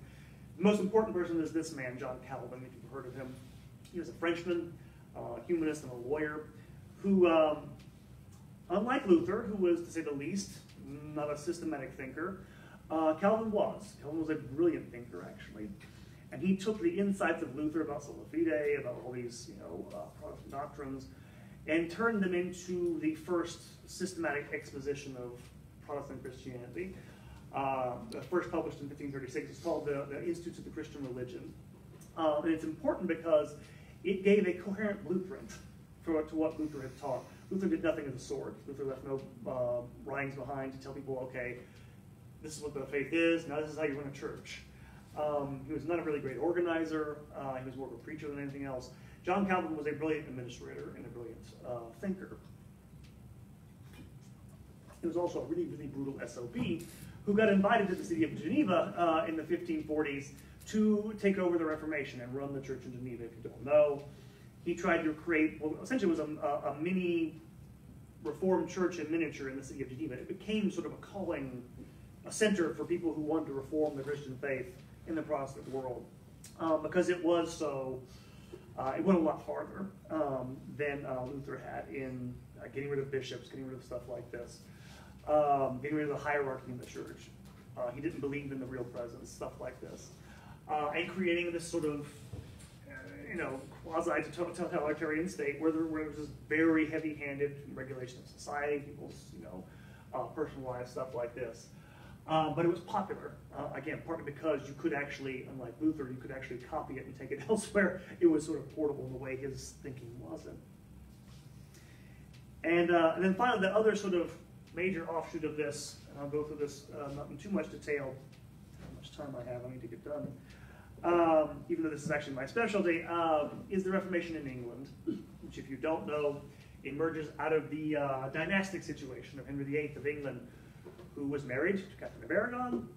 The most important person is this man, John Calvin, if you've heard of him. He was a Frenchman, uh, humanist, and a lawyer, who, um, unlike Luther, who was, to say the least, not a systematic thinker, uh, Calvin was. Calvin was a brilliant thinker, actually. And he took the insights of Luther about sola fide, about all these, you know, uh, Protestant doctrines, and turned them into the first systematic exposition of Protestant Christianity. Uh, first published in fifteen thirty-six, it's called the, the Institutes of the Christian Religion. Uh, and it's important because it gave a coherent blueprint for, to what Luther had taught. Luther did nothing of the sort. Luther left no uh, writings behind to tell people, okay, this is what the faith is, now this is how you run a church. Um, he was not a really great organizer, uh, he was more of a preacher than anything else. John Calvin was a brilliant administrator and a brilliant uh, thinker. He was also a really, really brutal S O B who got invited to the city of Geneva uh, in the fifteen forties to take over the Reformation and run the church in Geneva, if you don't know. He tried to create, well, essentially it was a, a mini reformed church in miniature in the city of Geneva. It became sort of a calling, a center for people who wanted to reform the Christian faith in the Protestant world uh, because it was so, Uh, it went a lot farther um, than uh, Luther had in uh, getting rid of bishops, getting rid of stuff like this, um, getting rid of the hierarchy in the church. Uh, he didn't believe in the real presence, stuff like this, uh, and creating this sort of, uh, you know, quasi-totalitarian state where there, where there was this very heavy-handed regulation of society, people's, you know, uh, personal lives, stuff like this. Uh, but it was popular, uh, again, partly because you could actually, unlike Luther, you could actually copy it and take it elsewhere. It was sort of portable in the way his thinking wasn't. And, uh, and then finally, the other sort of major offshoot of this, and I'll go through this uh, not in too much detail, how much time I have, I need to get done, um, even though this is actually my specialty, um, is the Reformation in England, which if you don't know, emerges out of the uh, dynastic situation of Henry the Eighth of England, who was married to Catherine of Aragon,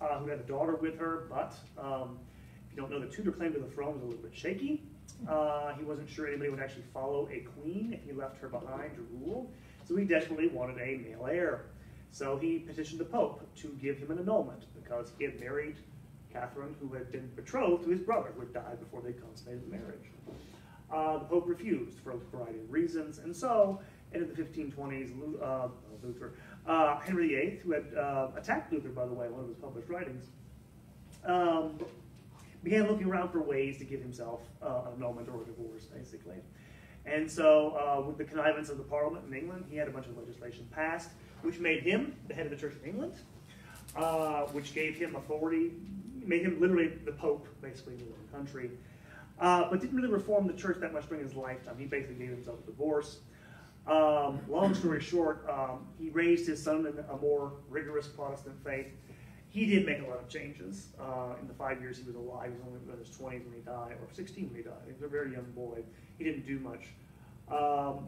uh, who had a daughter with her, but um, if you don't know, the Tudor claim to the throne was a little bit shaky. Uh, he wasn't sure anybody would actually follow a queen if he left her behind to rule, so he desperately wanted a male heir. So he petitioned the Pope to give him an annulment because he had married Catherine, who had been betrothed to his brother, who had died before they consummated the marriage. Uh, the Pope refused for a variety of reasons, and so, and in the fifteen twenties, uh, Luther, Uh, Henry the Eighth, who had uh, attacked Luther, by the way, one of his published writings, um, began looking around for ways to give himself uh, an annulment or a divorce, basically. And so, uh, with the connivance of the Parliament in England, he had a bunch of legislation passed, which made him the head of the Church of England, uh, which gave him authority, made him literally the Pope, basically, in his own country, uh, but didn't really reform the Church that much during his lifetime. He basically gave himself a divorce. Um, long story short, um, he raised his son in a more rigorous Protestant faith. He did make a lot of changes uh, in the five years he was alive. He was only in his twenties when he died, or sixteen when he died. He was a very young boy. He didn't do much. Um,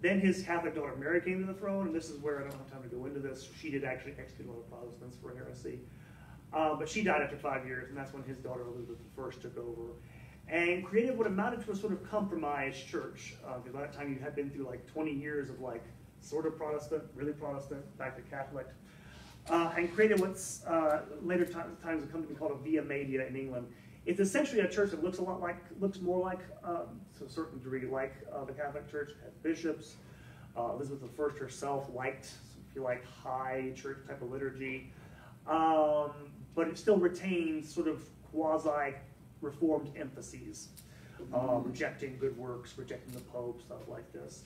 then his Catholic daughter Mary came to the throne, and this is where I don't have time to go into this. She did actually execute a lot of Protestants for heresy. Uh, but she died after five years, and that's when his daughter Elizabeth the First took over and created what amounted to a sort of compromised church. Because uh, by that time you had been through like twenty years of like sort of Protestant, really Protestant, back to Catholic, uh, and created what's uh, later times have come to be called a via media in England. It's essentially a church that looks a lot like, looks more like, um, to a certain degree, like uh, the Catholic Church. It had bishops. Uh, Elizabeth the First herself liked, if you like, high church type of liturgy, um, but it still retains sort of quasi reformed emphases, um, rejecting good works, rejecting the Pope, stuff like this.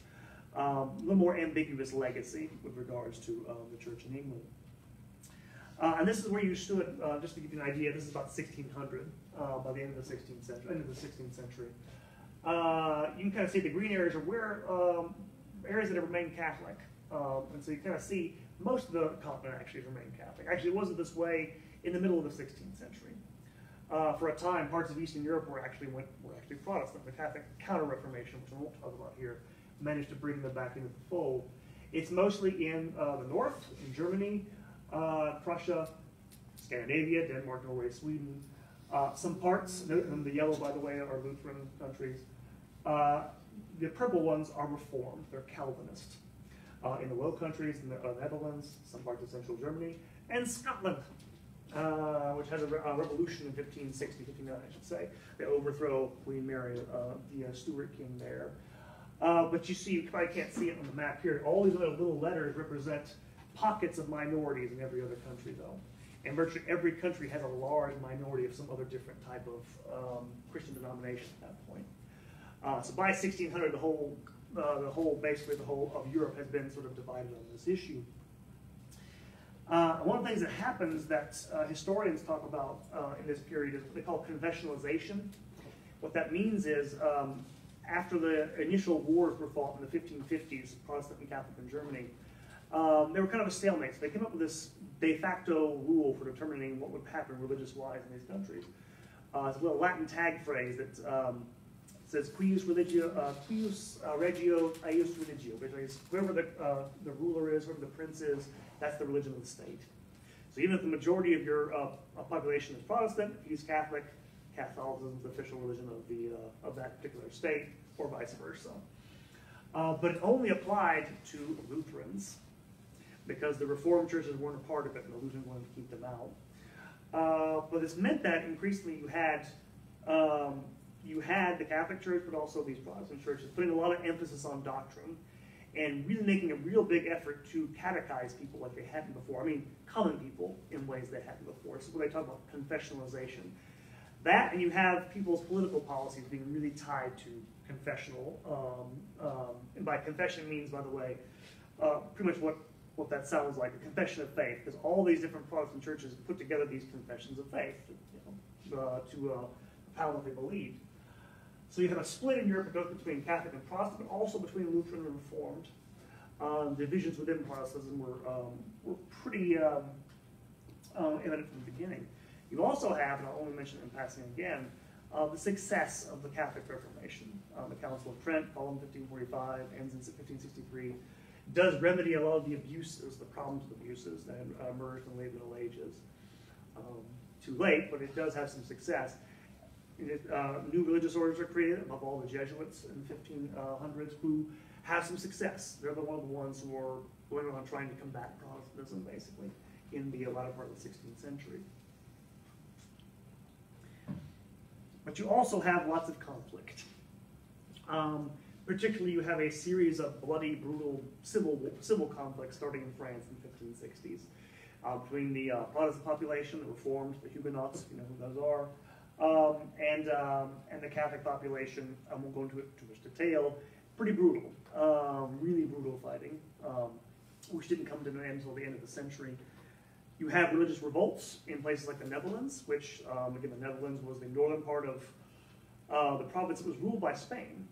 Um, a little more ambiguous legacy with regards to um, the church in England. Uh, and this is where you stood, uh, just to give you an idea, this is about sixteen hundred, uh, by the end of the sixteenth century. End of the sixteenth century. Uh, you can kind of see the green areas are where um, areas that have remained Catholic. Um, and so you kind of see most of the continent actually remained Catholic. Actually, it wasn't this way in the middle of the sixteenth century. Uh, for a time, parts of Eastern Europe were actually went, were actually Protestant. The Catholic Counter-Reformation, which I won't talk about here, managed to bring them back into the fold. It's mostly in uh, the north, in Germany, uh, Prussia, Scandinavia, Denmark, Norway, Sweden. Uh, some parts, and the yellow, by the way, are Lutheran countries. Uh, the purple ones are Reformed. They're Calvinist. Uh, in the Low Countries, in the uh, Netherlands, some parts of Central Germany, and Scotland, uh, which had a, re a revolution in fifteen sixty, fifty-nine, I should say. They overthrow Queen Mary, uh, the uh, Stuart king there. Uh, but you see, you probably can't see it on the map here. All these other little letters represent pockets of minorities in every other country, though. And virtually every country has a large minority of some other different type of um, Christian denomination at that point. Uh, so by sixteen hundred, the whole, uh, the whole, basically the whole of Europe has been sort of divided on this issue. Uh, one of the things that happens that uh, historians talk about uh, in this period is what they call confessionalization. What that means is, um, after the initial wars were fought in the fifteen fifties, Protestant and Catholic in Germany, Um, they were kind of a stalemate, so they came up with this de facto rule for determining what would happen religious-wise in these countries. Uh, it's a little Latin tag phrase that um, says "quius religio, uh, quius uh, regio, eius religio," which means whoever the, uh, the ruler is, whoever the prince is, that's the religion of the state. So even if the majority of your uh, population is Protestant, if you use Catholic, Catholicism is the official religion of the uh, of that particular state, or vice versa. Uh, but it only applied to Lutherans, because the Reformed churches weren't a part of it, and the Lutherans wanted to keep them out. Uh, but this meant that increasingly you had um, you had the Catholic Church, but also these Protestant churches, putting a lot of emphasis on doctrine, and really making a real big effort to catechize people like they hadn't before. I mean, common people in ways they hadn't before. So when they talk about confessionalization, that, and you have people's political policies being really tied to confessional. Um, um, and by confession means, by the way, uh, pretty much what what that sounds like, a confession of faith, because all these different Protestant churches put together these confessions of faith you know, uh, to uh, how what they believed. So you have a split in Europe both between Catholic and Protestant, but also between Lutheran and Reformed. Um, divisions within Protestantism were, um, were pretty um, um, evident from the beginning. You also have, and I'll only mention it in passing again, uh, the success of the Catholic Reformation. Uh, the Council of Trent, Cologne fifteen forty-five, ends in fifteen sixty-three. Does remedy a lot of the abuses, the problems with abuses that emerged in the late Middle Ages. Um, too late, but it does have some success. It, uh, new religious orders are created, above all the Jesuits in the fifteen hundreds, who have some success. They're the one of the ones who are going on trying to combat Protestantism, basically, in the latter part of the sixteenth century. But you also have lots of conflict. Um, Particularly, you have a series of bloody, brutal civil civil conflicts starting in France in the fifteen sixties uh, between the uh, Protestant population, the Reformed, the Huguenots, you know who those are, um, and um, and the Catholic population. I won't go into it too much detail. Pretty brutal, um, really brutal fighting, um, which didn't come to an end until the end of the century. You have religious revolts in places like the Netherlands, which um, again, the Netherlands was the northern part of uh, the province that was ruled by Spain.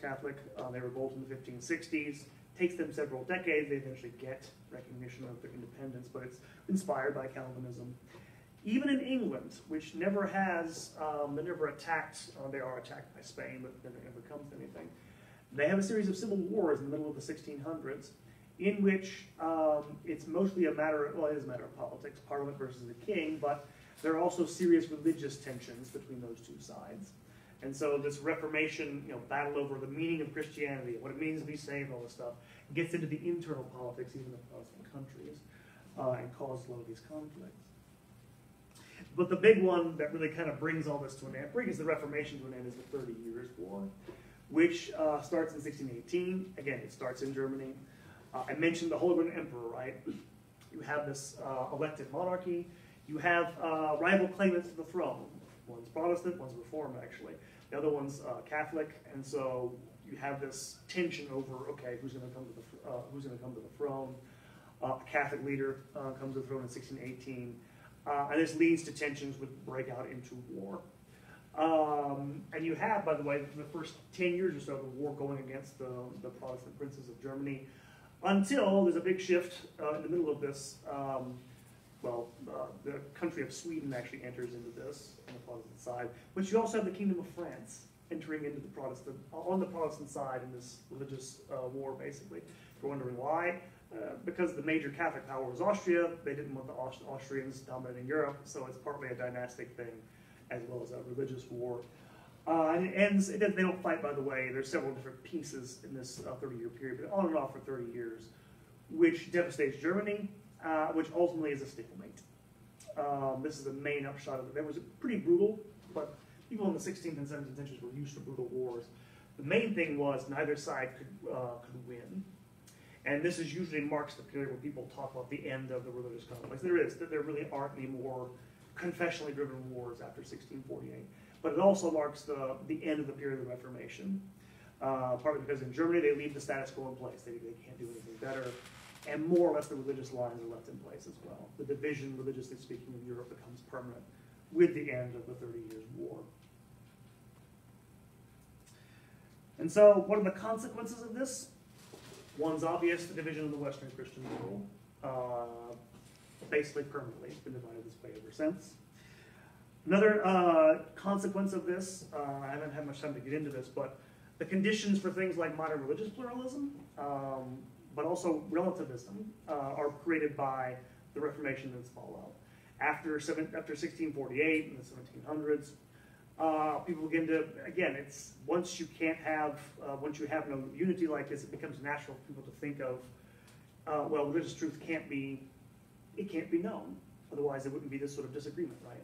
Catholic, uh, they revolt in the fifteen sixties. Takes them several decades. They eventually get recognition of their independence, but it's inspired by Calvinism. Even in England, which never has, um, they never attacked. Uh, they are attacked by Spain, but then it never comes to anything. They have a series of civil wars in the middle of the sixteen hundreds, in which um, it's mostly a matter. Of, well, it is a matter of politics, Parliament versus the King, but there are also serious religious tensions between those two sides. And so this Reformation, you know, battle over the meaning of Christianity, what it means to be saved, all this stuff, gets into the internal politics even of Protestant countries uh, and causes a lot of these conflicts. But the big one that really kind of brings all this to an end, brings the Reformation to an end, is the Thirty Years War, which uh, starts in sixteen eighteen. Again, it starts in Germany. Uh, I mentioned the Holy Roman Emperor, right? You have this uh, elected monarchy. You have uh, rival claimants to the throne. One's Protestant, one's Reformed, actually. The other one's uh, Catholic, and so you have this tension over, okay, who's going to come to the uh, who's going to come to the throne? Uh, a Catholic leader uh, comes to the throne in sixteen eighteen, uh, and this leads to tensions which break out into war. Um, and you have, by the way, for the first ten years or so of the war going against the the Protestant princes of Germany. until there's a big shift uh, in the middle of this. Um, well, uh, the country of Sweden actually enters into this on the Protestant side, but you also have the Kingdom of France entering into the Protestant, on the Protestant side in this religious uh, war, basically. If you're wondering why, uh, because the major Catholic power was Austria, they didn't want the Aust Austrians dominating Europe, so it's partly a dynastic thing as well as a religious war. Uh, and it ends, it, they don't fight, by the way, there's several different pieces in this thirty-year uh, period, but on and off for thirty years, which devastates Germany, uh, which ultimately is a stalemate. Um, this is the main upshot of it. It was pretty brutal, but people in the sixteenth and seventeenth centuries were used to brutal wars. The main thing was neither side could, uh, could win. And this is usually marks the period where people talk about the end of the religious conflicts. There is, there really aren't any more confessionally driven wars after sixteen forty-eight. But it also marks the, the end of the period of the Reformation, uh, partly because in Germany they leave the status quo in place. They, they can't do anything better. And more or less the religious lines are left in place as well. The division, religiously speaking, in Europe becomes permanent with the end of the thirty years war. And so, what are the consequences of this? One's obvious, the division of the Western Christian world. Uh, basically permanently, it's been divided this way ever since. Another uh, consequence of this, uh, I haven't had much time to get into this, but the conditions for things like modern religious pluralism, um, but also relativism, uh, are created by the Reformation and its fallout. After, seven, after sixteen forty-eight and the seventeen hundreds, uh, people begin to, again, it's once you can't have, uh, once you have no unity like this, it becomes natural for people to think of, uh, well, religious truth can't be, it can't be known. Otherwise, it wouldn't be this sort of disagreement, right?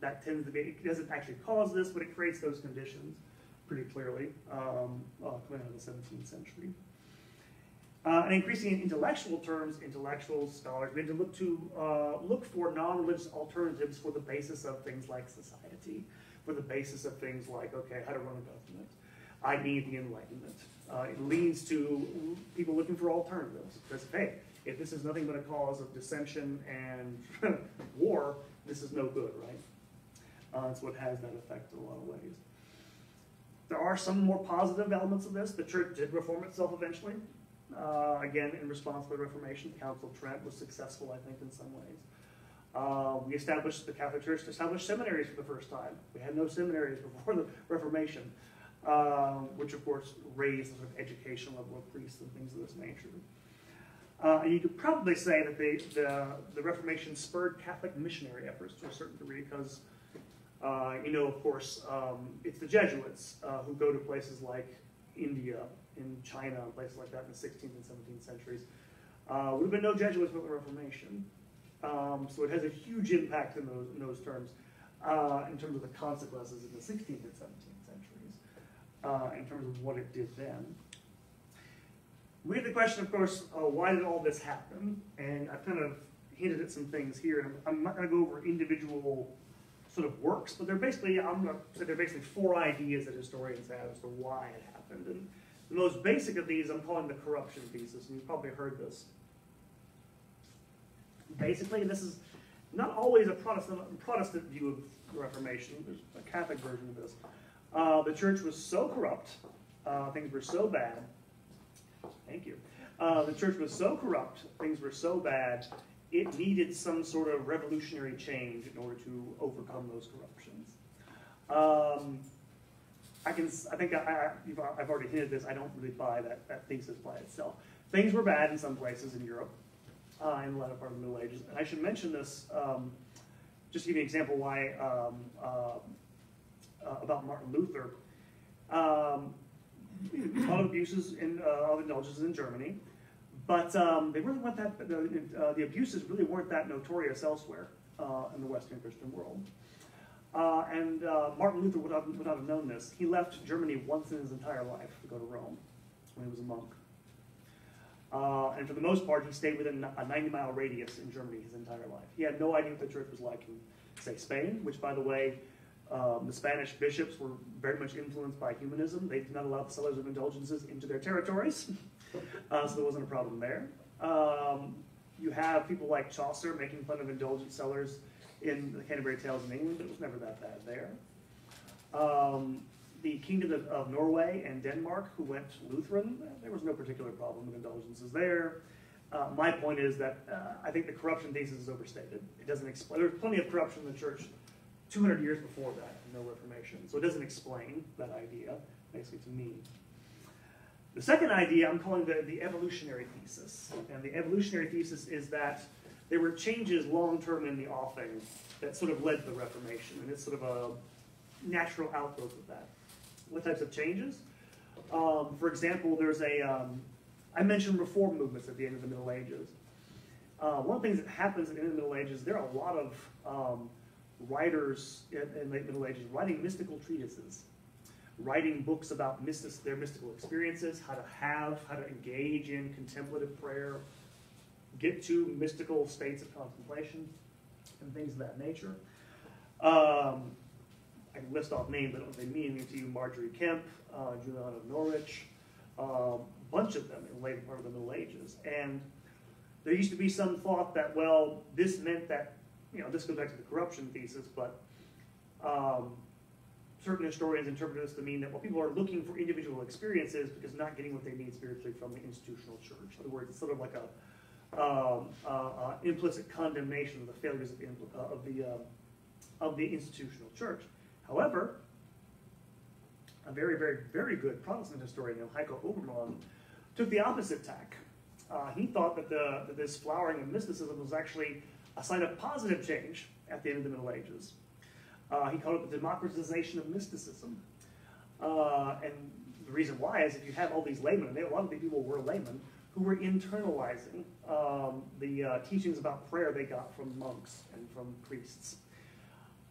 That tends to be, it doesn't actually cause this, but it creates those conditions pretty clearly um, uh, coming out of the seventeenth century. Uh, and increasing in intellectual terms, intellectual scholars begin to look to uh, look for non-religious alternatives for the basis of things like society, for the basis of things like, okay, how to run a government. I need the Enlightenment. Uh, it leads to people looking for alternatives because, hey, if this is nothing but a cause of dissension and war, this is no good, right? Uh, so it has that effect in a lot of ways. There are some more positive elements of this. The church did reform itself eventually. Uh, again, in response to the Reformation, the Council of Trent was successful, I think, in some ways. Uh, we established, the Catholic Church established seminaries for the first time. We had no seminaries before the Reformation, uh, which of course raised the sort of education level of priests and things of this nature. Uh, and you could probably say that they, the, the Reformation spurred Catholic missionary efforts to a certain degree because Uh, you know, of course, um, it's the Jesuits uh, who go to places like India, in China, and places like that in the sixteenth and seventeenth centuries. Uh, would have been no Jesuits without the Reformation. Um, so it has a huge impact in those, in those terms, uh, in terms of the consequences in the sixteenth and seventeenth centuries, uh, in terms of what it did then. We have the question, of course, uh, why did all this happen? And I've kind of hinted at some things here. And I'm not going to go over individual sort of works, but they're basically, I'm going to say they're basically four ideas that historians have as to why it happened. And the most basic of these I'm calling the corruption thesis, and you've probably heard this. Basically, this is not always a Protestant, Protestant view of the Reformation, there's a Catholic version of this. Uh, the church was so corrupt, uh, things were so bad, thank you. Uh, the church was so corrupt, things were so bad, it needed some sort of revolutionary change in order to overcome those corruptions. Um, I can, I think I, I, I've already hinted this, I don't really buy that, that thesis by itself. Things were bad in some places in Europe, uh, in the latter part of the Middle Ages. And I should mention this, um, just to give you an example why, um, uh, uh, about Martin Luther. Um, a lot of abuses in, uh, of indulgences in Germany. But um, they really weren't that, the, uh, the abuses really weren't that notorious elsewhere uh, in the Western Christian world. Uh, and uh, Martin Luther would not, would not have known this. He left Germany once in his entire life to go to Rome when he was a monk. Uh, and for the most part, he stayed within a ninety mile radius in Germany his entire life. He had no idea what the church was like in, say, Spain, which, by the way, um, the Spanish bishops were very much influenced by humanism. They did not allow the sellers of indulgences into their territories. Uh, so there wasn't a problem there. Um, you have people like Chaucer making fun of indulgent sellers in the Canterbury Tales in England, but it was never that bad there. Um, the Kingdom of, of Norway and Denmark, who went Lutheran, there was no particular problem with indulgences there. Uh, my point is that uh, I think the corruption thesis is overstated. It doesn't explain. There was plenty of corruption in the church two hundred years before that, no Reformation. So it doesn't explain that idea, basically, to me. The second idea I'm calling the, the evolutionary thesis. And the evolutionary thesis is that there were changes long-term in the offing that sort of led to the Reformation, and it's sort of a natural outgrowth of that. What types of changes? Um, for example, there's a, um, I mentioned reform movements at the end of the Middle Ages. Uh, one of the things that happens at the end of the Middle Ages, there are a lot of um, writers in, in late Middle Ages writing mystical treatises, writing books about mystic, their mystical experiences, how to have, how to engage in contemplative prayer, get to mystical states of contemplation, and things of that nature. Um, I can list off names, I don't think they mean anything to you. Marjorie Kemp, uh, Julian of Norwich, a uh, bunch of them in the later part of the Middle Ages. And there used to be some thought that, well, this meant that, you know, this goes back to the corruption thesis, but um, certain historians interpret this to mean that, well, people are looking for individual experiences because not getting what they need spiritually from the institutional church. In other words, it's sort of like a Um, uh, uh, implicit condemnation of the failures of the uh, of the, uh, of the institutional church. However, a very, very, very good Protestant historian, Heiko Obermann, took the opposite tack. Uh, he thought that, the, that this flowering of mysticism was actually a sign of positive change at the end of the Middle Ages. Uh, he called it the democratization of mysticism. Uh, and the reason why is if you have all these laymen, and they, a lot of the people were laymen, who were internalizing um, the uh, teachings about prayer they got from monks and from priests.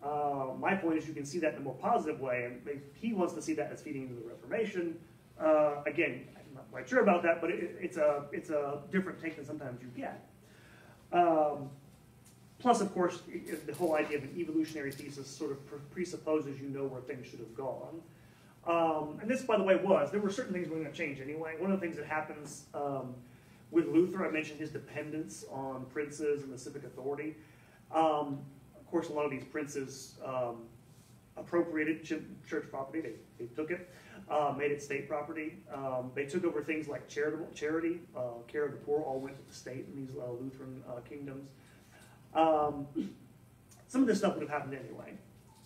Uh, my point is you can see that in a more positive way, and he wants to see that as feeding into the Reformation. Uh, again, I'm not quite sure about that, but it, it's, a, it's a different take than sometimes you get. Um, plus, of course, the whole idea of an evolutionary thesis sort of pre presupposes you know where things should have gone. Um, and this, by the way, was, there were certain things we were going to change anyway. One of the things that happens um, with Luther, I mentioned his dependence on princes and the civic authority. Um, of course, a lot of these princes um, appropriated ch church property. They, they took it, uh, made it state property. Um, they took over things like charitable, charity, uh, care of the poor, all went to the state in these uh, Lutheran uh, kingdoms. Um, some of this stuff would have happened anyway.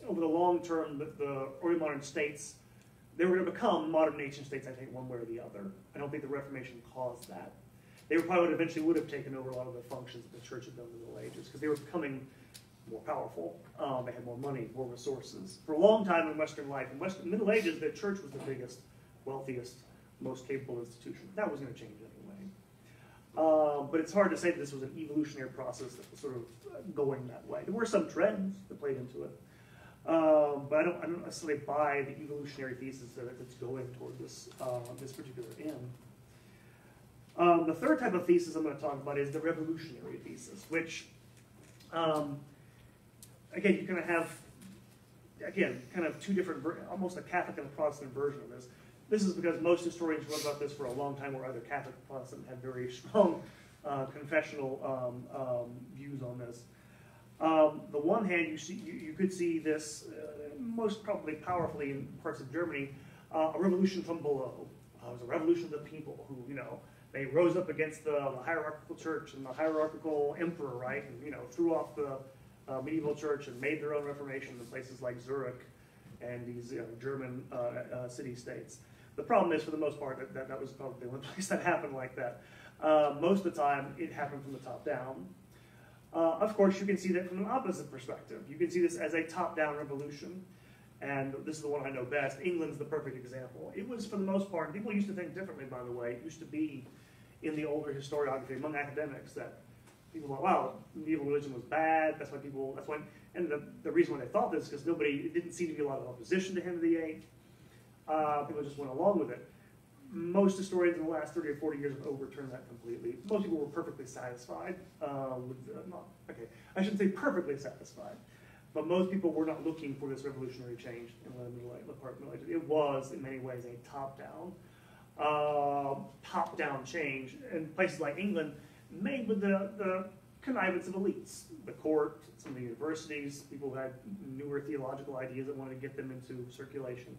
Over the long term, the, the early modern states, they were going to become modern nation states, I think, one way or the other. I don't think the Reformation caused that. They probably would eventually would have taken over a lot of the functions that the church had done in the Middle Ages, because they were becoming more powerful. Um, they had more money, more resources. For a long time in Western life, in Western Middle Ages, the church was the biggest, wealthiest, most capable institution. That was going to change anyway. Uh, but it's hard to say that this was an evolutionary process that was sort of going that way. There were some trends that played into it. Uh, but I don't, I don't necessarily buy the evolutionary thesis that it's going toward this, uh, this particular end. Um, the third type of thesis I'm going to talk about is the revolutionary thesis, which, um, again, you kind of have, again, kind of two different, almost a Catholic and a Protestant version of this. This is because most historians wrote about this for a long time, where either Catholic or Protestant had very strong uh, confessional um, um, views on this. Um, the one hand, you, see, you, you could see this uh, most probably powerfully in parts of Germany, uh, a revolution from below. Uh, it was a revolution of the people who, you know, they rose up against the, the hierarchical church and the hierarchical emperor, right? And, you know, threw off the uh, medieval church and made their own reformation in places like Zurich and these you know, German uh, uh, city-states. The problem is, for the most part, that that, that was probably the only place that happened like that. Uh, most of the time, it happened from the top down. Uh, of course, you can see that from an opposite perspective. You can see this as a top-down revolution, and this is the one I know best. England's the perfect example. It was, for the most part, people used to think differently, by the way. It used to be in the older historiography among academics that people thought, wow, medieval religion was bad. That's why people, that's why, and the, the reason why they thought this is because nobody, it didn't seem to be a lot of opposition to Henry the eighth. Uh, people just went along with it. Most historians in the last thirty or forty years have overturned that completely. Most people were perfectly satisfied. Uh, with, uh, not, okay, I shouldn't say perfectly satisfied, but most people were not looking for this revolutionary change in the Middle Ages. It was, in many ways, a top-down, uh, top-down change. And places like England, made with the, the connivance of elites, the court, some of the universities, people who had newer theological ideas that wanted to get them into circulation.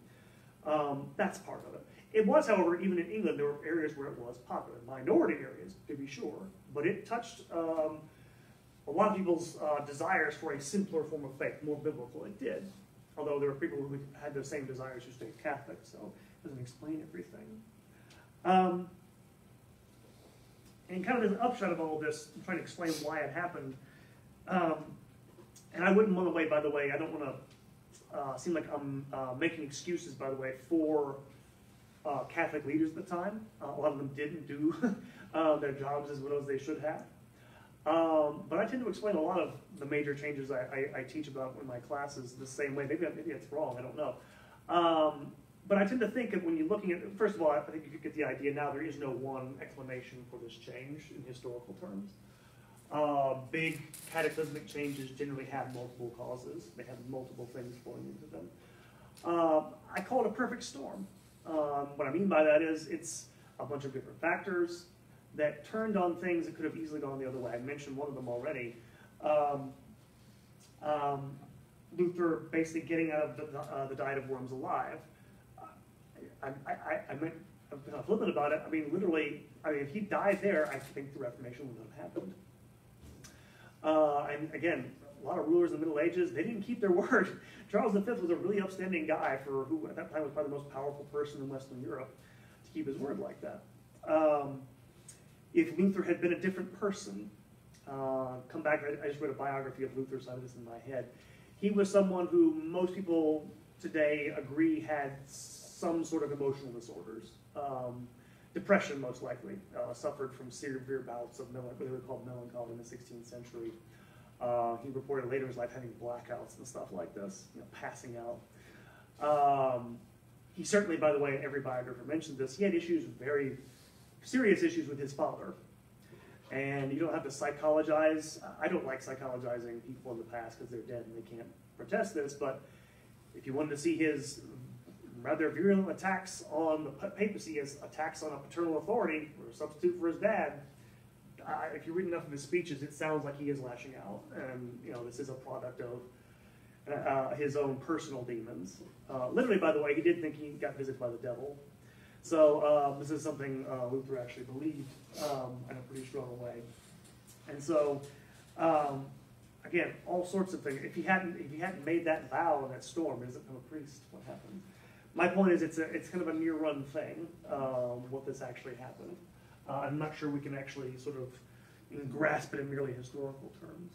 Um, that's part of it. It was, however, even in England, there were areas where it was popular, minority areas, to be sure, but it touched um, a lot of people's uh, desires for a simpler form of faith, more biblical. It did, although there were people who had those same desires who stayed Catholic, so it doesn't explain everything. Um, and kind of as an upshot of all this, I'm trying to explain why it happened. Um, and I wouldn't want to, by the way, I don't want to uh, seem like I'm uh, making excuses, by the way, for Uh, Catholic leaders at the time. Uh, a lot of them didn't do uh, their jobs as well as they should have. Um, but I tend to explain a lot of the major changes I, I, I teach about in my classes the same way. Maybe, maybe it's wrong, I don't know. Um, but I tend to think that when you're looking at, first of all, I think you get the idea now there is no one explanation for this change in historical terms. Uh, big cataclysmic changes generally have multiple causes. They have multiple things flowing into them. Uh, I call it a perfect storm. Um, what I mean by that is it's a bunch of different factors that turned on things that could have easily gone the other way. I mentioned one of them already. Um, um, Luther basically getting out of the, uh, the Diet of Worms alive. I, I, I, I meant, I'm flippant about it. I mean, literally, I mean, if he died there, I think the Reformation would not have happened. Uh, and again, a lot of rulers in the Middle Ages, they didn't keep their word. Charles the Fifth was a really upstanding guy for who at that time was probably the most powerful person in Western Europe to keep his word like that. Um, if Luther had been a different person, uh, come back, I just read a biography of Luther, so I have this in my head. He was someone who most people today agree had some sort of emotional disorders. Um, depression, most likely, uh, suffered from severe bouts of what they were called melancholy in the sixteenth century. Uh, he reported later in his life having blackouts and stuff like this, you know, passing out. Um, he certainly, by the way, every biographer mentioned this, he had issues, very serious issues with his father. And you don't have to psychologize. I don't like psychologizing people in the past because they're dead and they can't protest this, but if you wanted to see his rather virulent attacks on the papacy as attacks on a paternal authority or a substitute for his dad, Uh, if you read enough of his speeches, it sounds like he is lashing out, and you know this is a product of uh, his own personal demons. Uh, literally, by the way, he did think he got visited by the devil. So uh, this is something uh, Luther actually believed um, in a pretty strong way. And so, um, again, all sorts of things. If he hadn't, if he hadn't made that vow in that storm, he doesn't become a priest. What happened? My point is, it's a, it's kind of a near-run thing. Um, what this actually happened. Uh, I'm not sure we can actually sort of you know, grasp it in merely historical terms.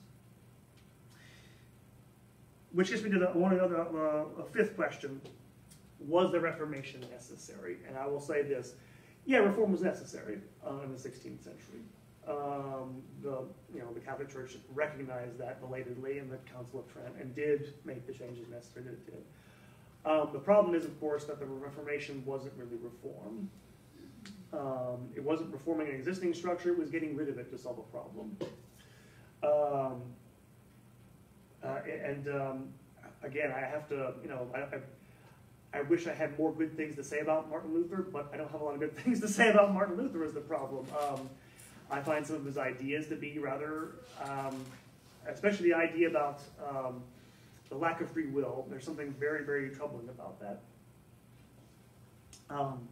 Which gets me to the, one another, uh, a fifth question. Was the Reformation necessary? And I will say this. Yeah, reform was necessary uh, in the sixteenth century. Um, the, you know, the Catholic Church recognized that belatedly in the Council of Trent and did make the changes necessary that it did. Um, the problem is, of course, that the Reformation wasn't really reform. Um, it wasn't reforming an existing structure, it was getting rid of it to solve a problem. Um, uh, and um, again, I have to, you know, I, I, I wish I had more good things to say about Martin Luther, but I don't have a lot of good things to say about Martin Luther is the problem. Um, I find some of his ideas to be rather, um, especially the idea about um, the lack of free will. There's something very, very troubling about that. Um,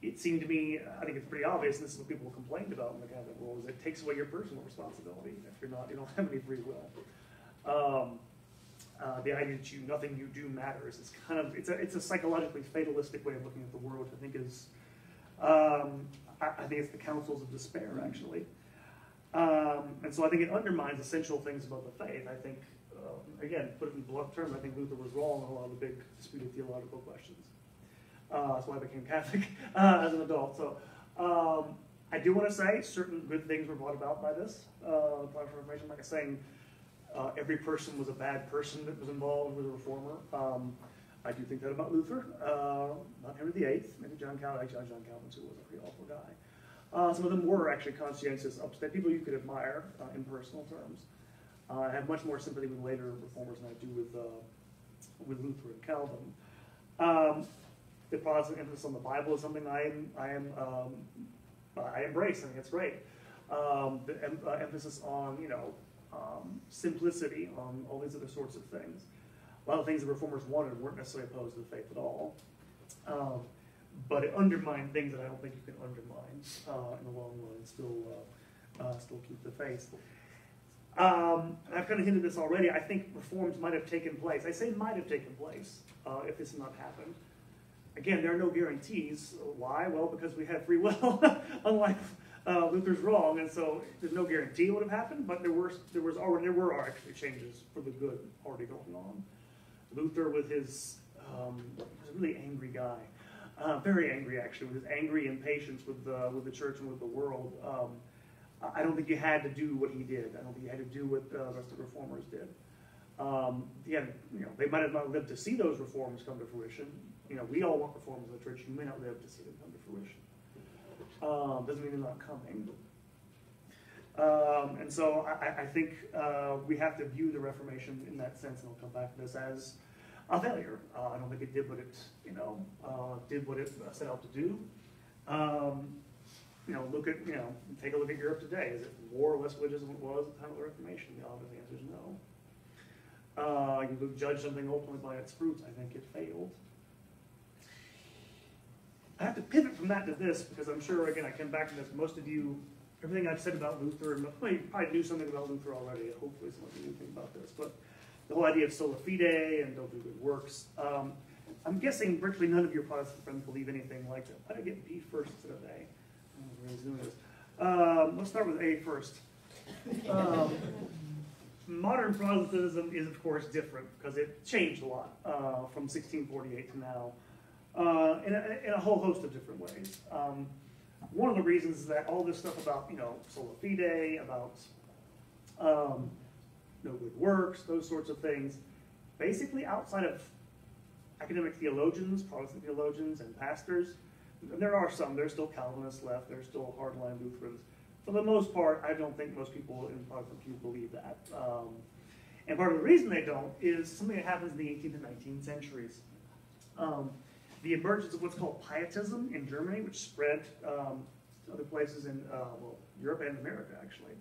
It seemed to me, I think it's pretty obvious, and this is what people complained about in the Catholic world, is it takes away your personal responsibility if you're not, you don't have any free will. Um, uh, the idea that you, nothing you do matters is kind of, it's a, it's a psychologically fatalistic way of looking at the world, which I think is, um, I, I think it's the counsels of despair, actually. Um, and so I think it undermines essential things about the faith. I think, uh, again, put it in blunt terms, I think Luther was wrong on a lot of the big disputed theological questions. Uh, that's why I became Catholic uh, as an adult. So um, I do want to say certain good things were brought about by this uh, by Reformation. Like I was saying, uh, every person was a bad person that was involved with a reformer. Um, I do think that about Luther, uh, not Henry the Eighth, maybe John Calvin. Actually, John Calvin too was a pretty awful guy. Uh, some of them were actually conscientious, upstanding people you could admire uh, in personal terms. Uh, I have much more sympathy with later reformers than I do with uh, with Luther and Calvin. Um, The Protestant emphasis on the Bible is something I am I am um, I embrace. I think it's great. Um, the em uh, emphasis on you know um, simplicity, on all these other sorts of things. A lot of things the reformers wanted weren't necessarily opposed to the faith at all. Um, but it undermined things that I don't think you can undermine uh, in the long run and still, uh, uh, still keep the faith. Um, and I've kind of hinted this already. I think reforms might have taken place. I say might have taken place uh, if this had not happened. Again, there are no guarantees. Why? Well, because we have free will, unlike uh, Luther's wrong, and so there's no guarantee it would have happened. But there were there was already there were actually changes for the good already going on. Luther, with his um, was a really angry guy, uh, very angry actually, with his angry impatience with the with the church and with the world. Um, I don't think you had to do what he did. I don't think you had to do what uh, the rest of the reformers did. Um, yeah, you know, they might have not lived to see those reforms come to fruition. You know, we all want reforms in the church. You may not live to see them come to fruition. Um, doesn't mean they're not coming. Um, and so I, I think uh, we have to view the Reformation in that sense, and I'll come back to this, as a failure. Uh, I don't think it did what it, you know, uh, did what it set out to do. Um, You know, look at, you know, take a look at Europe today. Is it more or less religious than it was at the time of the Reformation? The obvious answer is no. Uh, you could judge something ultimately by its fruits. I think it failed. I have to pivot from that to this because I'm sure, again, I come back to this. Most of you, everything I've said about Luther, and you probably knew something about Luther already. Hopefully, some of you knew something about this. But the whole idea of sola fide and don't do good works. Um, I'm guessing virtually none of your Protestant friends believe anything like that. Why do I get B first instead of A? Um, let's start with A first. Um, modern Protestantism is, of course, different because it changed a lot uh, from sixteen forty-eight to now uh, in, a, in a whole host of different ways. Um, one of the reasons is that all this stuff about, you know, sola fide, about um, no good works, those sorts of things, basically outside of academic theologians, Protestant theologians, and pastors. And there are some, there's still Calvinists left, there's still hardline Lutherans. For the most part, I don't think most people in Protestant pews believe that. Um, and part of the reason they don't is something that happens in the eighteenth and nineteenth centuries. Um, the emergence of what's called Pietism in Germany, which spread um, to other places in uh, well, Europe and America, actually,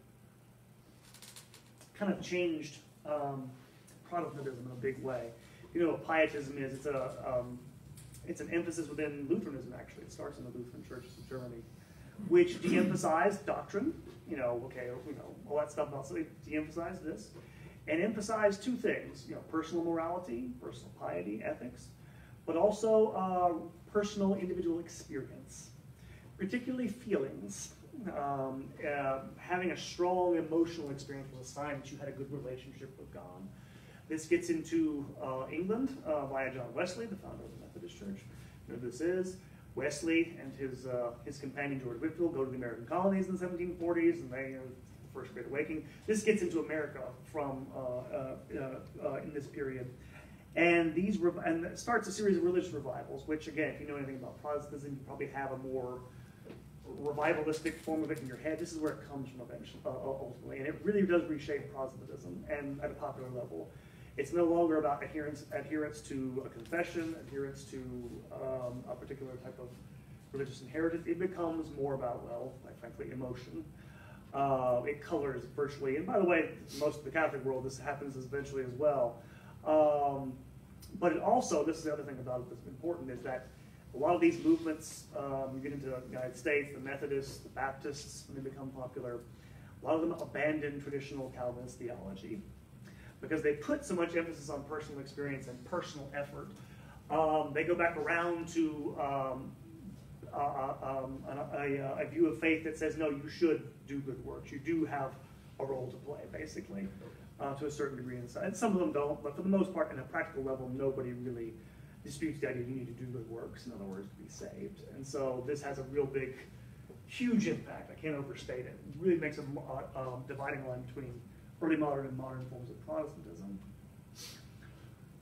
kind of changed um, Protestantism in a big way. You know what Pietism is? It's a... Um, It's an emphasis within Lutheranism, actually. It starts in the Lutheran churches of Germany, which de-emphasized doctrine, you know, okay, you know, all that stuff about de-emphasize this, and emphasize two things, you know, personal morality, personal piety, ethics, but also uh, personal individual experience, particularly feelings. Um, uh, having a strong emotional experience was a sign that you had a good relationship with God. This gets into uh, England uh, via John Wesley, the founder of the Methodist Church. You know who this is. Wesley and his uh, his companion George Whitefield go to the American colonies in the seventeen forties, and they, you know, the First Great Awakening. This gets into America from uh, uh, uh, in this period, and these rev and it starts a series of religious revivals. Which, again, if you know anything about Protestantism, you probably have a more revivalistic form of it in your head. This is where it comes from eventually, uh, ultimately, and it really does reshape Protestantism and at a popular level. It's no longer about adherence, adherence to a confession, adherence to um, a particular type of religious inheritance. It becomes more about, well, like frankly, emotion. Uh, it colors virtually, and by the way, most of the Catholic world, this happens eventually as well. Um, but it also, this is the other thing about it that's important, is that a lot of these movements, um, you get into the United States, the Methodists, the Baptists, and they become popular. A lot of them abandon traditional Calvinist theology, because they put so much emphasis on personal experience and personal effort. Um, they go back around to um, a, a, a, a view of faith that says, no, you should do good works. You do have a role to play, basically, uh, to a certain degree. And some of them don't, but for the most part, on a practical level, nobody really disputes the idea you need to do good works, in other words, to be saved. And so this has a real big, huge impact. I can't overstate it. It really makes a uh, um, dividing line between early modern and modern forms of Protestantism.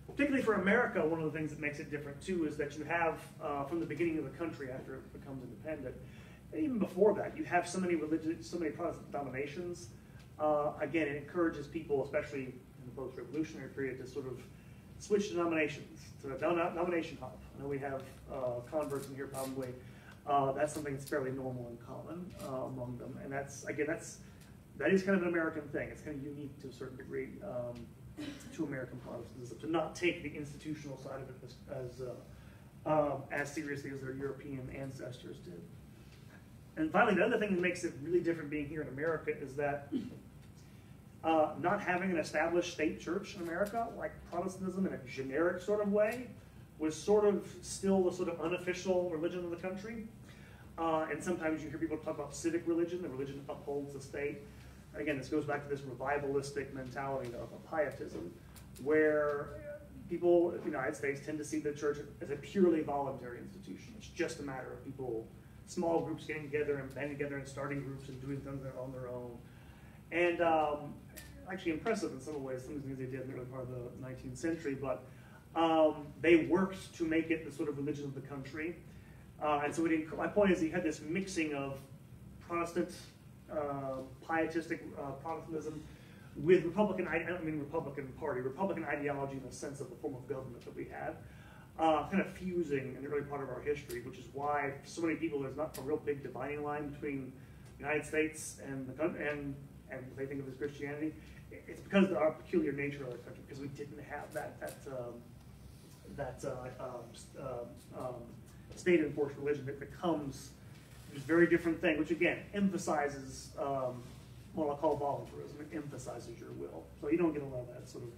Particularly for America, one of the things that makes it different too is that you have, uh, from the beginning of the country after it becomes independent, and even before that, you have so many religious, so many Protestant denominations. Uh, again, it encourages people, especially in the post-revolutionary period, to sort of switch denominations, to the denomination hop. I know we have uh, converts in here probably. Uh, that's something that's fairly normal and common uh, among them, and that's again that's. That is kind of an American thing. It's kind of unique to a certain degree um, to American Protestantism, to not take the institutional side of it as, as, uh, um, as seriously as their European ancestors did. And finally, the other thing that makes it really different being here in America is that uh, not having an established state church in America, like Protestantism in a generic sort of way, was sort of still the sort of unofficial religion of the country. Uh, and sometimes you hear people talk about civic religion, the religion that upholds the state. And again, this goes back to this revivalistic mentality of pietism, where people in the United States tend to see the church as a purely voluntary institution. It's just a matter of people, small groups getting together and banding together and starting groups and doing things on their own. And um, actually impressive in some ways, some of the things they did in the early part of the nineteenth century, but um, they worked to make it the sort of religion of the country. Uh, and so what my point is, he had this mixing of Protestant, uh, pietistic uh, Protestantism with Republican, I don't mean Republican Party, Republican ideology in the sense of the form of government that we had, uh, kind of fusing in the early part of our history, which is why for so many people there's not a real big dividing line between the United States and the country, and, and what they think of as Christianity. It's because of our peculiar nature of our country, because we didn't have that, that, um, that uh, um, um, state-enforced religion that becomes this very different thing, which again emphasizes um, what I call voluntarism. It emphasizes your will. So you don't get a lot of that sort of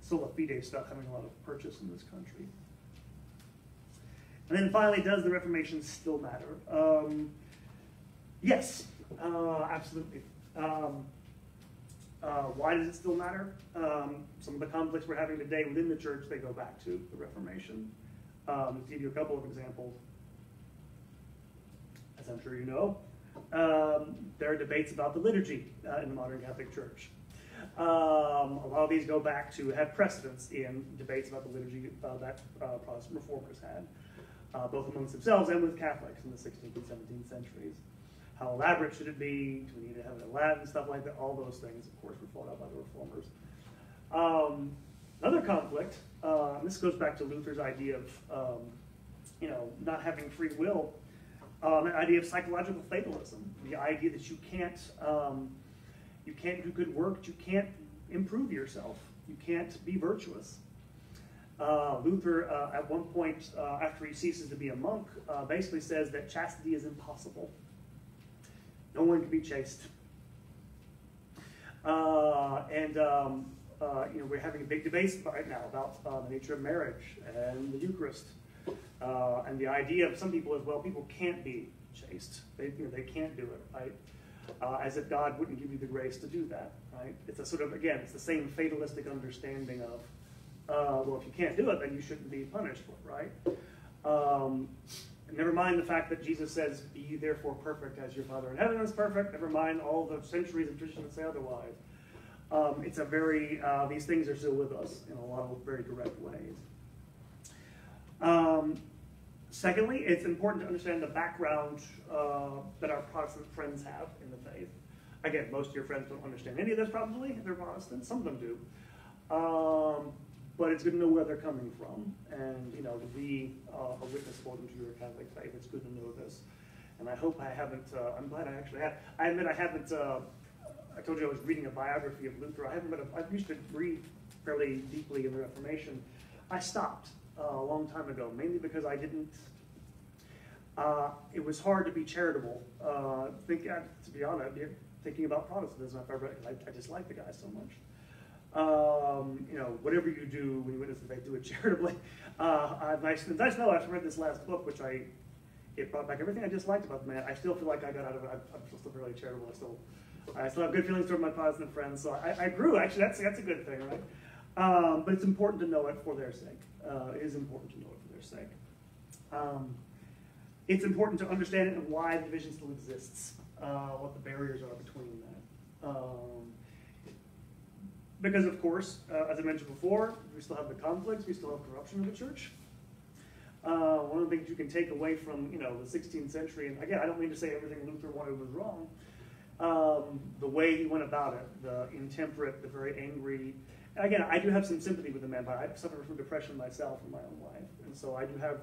sola fide stuff having a lot of purchase in this country. And then finally, does the Reformation still matter? Um, yes, uh, absolutely. Um, uh, why does it still matter? Um, some of the conflicts we're having today within the church, they go back to the Reformation. Um, to give you a couple of examples, as I'm sure you know, um, there are debates about the liturgy uh, in the modern Catholic Church. Um, a lot of these go back to have precedence in debates about the liturgy uh, that uh, Protestant reformers had, uh, both amongst themselves and with Catholics in the sixteenth and seventeenth centuries. How elaborate should it be? Do we need to have it in Latin? Stuff like that. All those things, of course, were thought out by the reformers. Um, Another conflict, uh, and this goes back to Luther's idea of, um, you know, not having free will, um, an idea of psychological fatalism, the idea that you can't, um, you can't do good work, you can't improve yourself, you can't be virtuous. Uh, Luther, uh, at one point, uh, after he ceases to be a monk, uh, basically says that chastity is impossible. No one can be chaste. Uh, and... Um, Uh, you know, we're having a big debate right now about uh, the nature of marriage and the Eucharist, uh, and the idea of some people as well. People can't be chaste; they you know, they can't do it, right? Uh, as if God wouldn't give you the grace to do that, right? It's a sort of again, it's the same fatalistic understanding of, uh, well, if you can't do it, then you shouldn't be punished for it, right? Um, never mind the fact that Jesus says, "Be therefore perfect, as your Father in heaven is perfect." Never mind all the centuries of tradition that say otherwise. Um, it's a very, uh, these things are still with us in a lot of very direct ways. Um, secondly, it's important to understand the background uh, that our Protestant friends have in the faith. Again, most of your friends don't understand any of this probably, they're Protestant, some of them do. Um, but it's good to know where they're coming from and, you know, to be uh, a witness for them to your Catholic faith. It's good to know this. And I hope I haven't, uh, I'm glad I actually have, I admit I haven't, uh, I told you I was reading a biography of Luther. I haven't been. A, I used to read fairly deeply in the Reformation. I stopped uh, a long time ago, mainly because I didn't. Uh, it was hard to be charitable. Uh, think, uh, to be honest, thinking about Protestantism, if I read, I, I dislike the guy so much. Um, you know, whatever you do when you witness the faith, do it charitably. Uh, I've nice. Nice know. I've read this last book, which I it brought back everything I disliked about the man. I still feel like I got out of it. I'm, I'm still fairly charitable. I still. I still have good feelings toward my Protestant friends, so I, I grew. Actually, that's that's a good thing, right? Um, but it's important to know it for their sake. Uh, it is important to know it for their sake. Um, it's important to understand it and why the division still exists, uh, what the barriers are between that. Um, because, of course, uh, as I mentioned before, we still have the conflicts. We still have corruption of the church. Uh, one of the things you can take away from you know the sixteenth century, and again, I don't mean to say everything Luther wanted was wrong. Um, the way he went about it, the intemperate, the very angry. And again, I do have some sympathy with the man, but I suffered from depression myself in my own life. And so I do have,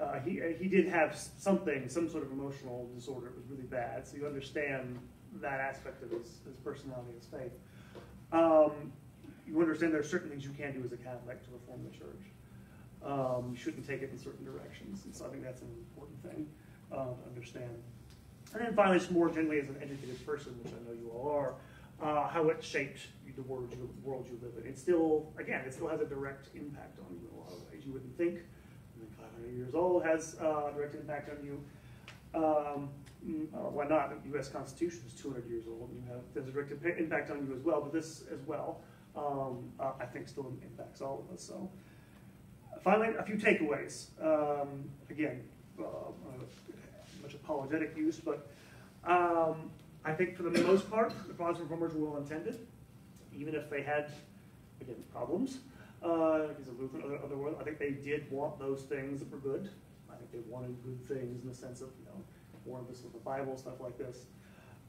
uh, he, he did have something, some sort of emotional disorder. It was really bad. So you understand that aspect of his, his personality, his faith. Um, you understand there are certain things you can't do as a Catholic to reform the church. um, shouldn't take it in certain directions. And so I think that's an important thing uh, to understand. And then finally, just more generally as an educated person, which I know you all are, uh, how it shaped the world you, world you live in. It still, again, it still has a direct impact on you in a lot of ways. You wouldn't think, I mean, five hundred years old has a uh, direct impact on you. Um, Uh, why not? The U S Constitution is two hundred years old, and you have there's a direct impact on you as well. But this, as well, um, uh, I think, still impacts all of us. So, finally, a few takeaways. Um, again, uh, much apologetic use, but um, I think for the most part, the Protestant Reformers were well-intended, even if they had, again, problems. Uh, because of Luther and other world, I think they did want those things that were good. I think they wanted good things in the sense of, you know, more of this with the Bible, stuff like this.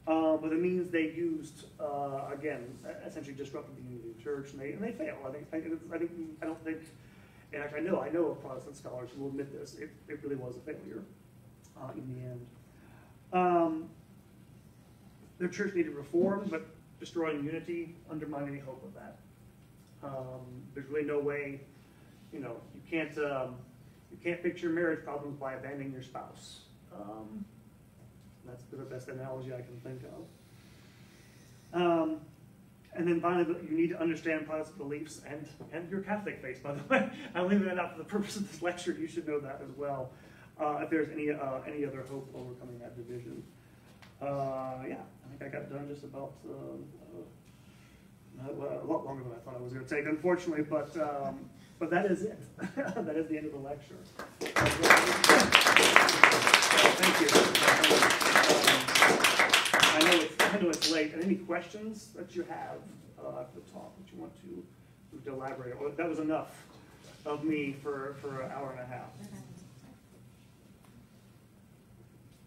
Um, but the means they used, uh, again, essentially disrupted the unity of the church, and they, and they failed. I think, I, I think, I don't think, and actually I know, I know of Protestant scholars who will admit this, it, it really was a failure uh, in the end. Um, their church needed reform, but destroying unity undermined any hope of that. Um, there's really no way, you know, you can't, um, you can't fix your marriage problems by abandoning your spouse. Um, That's the best analogy I can think of. Um, and then finally, you need to understand Protestant beliefs and, and your Catholic faith, by the way. I'm leaving that out for the purpose of this lecture. You should know that as well, uh, if there's any, uh, any other hope overcoming that division. Uh, yeah, I think I got done just about uh, uh, a lot longer than I thought I was going to take, unfortunately. But, um, but that is it. That is the end of the lecture. Thank you. Um, I, know it's, I know it's late. And any questions that you have uh, after the talk that you want to, to elaborate on? Well, that was enough of me for, for an hour and a half.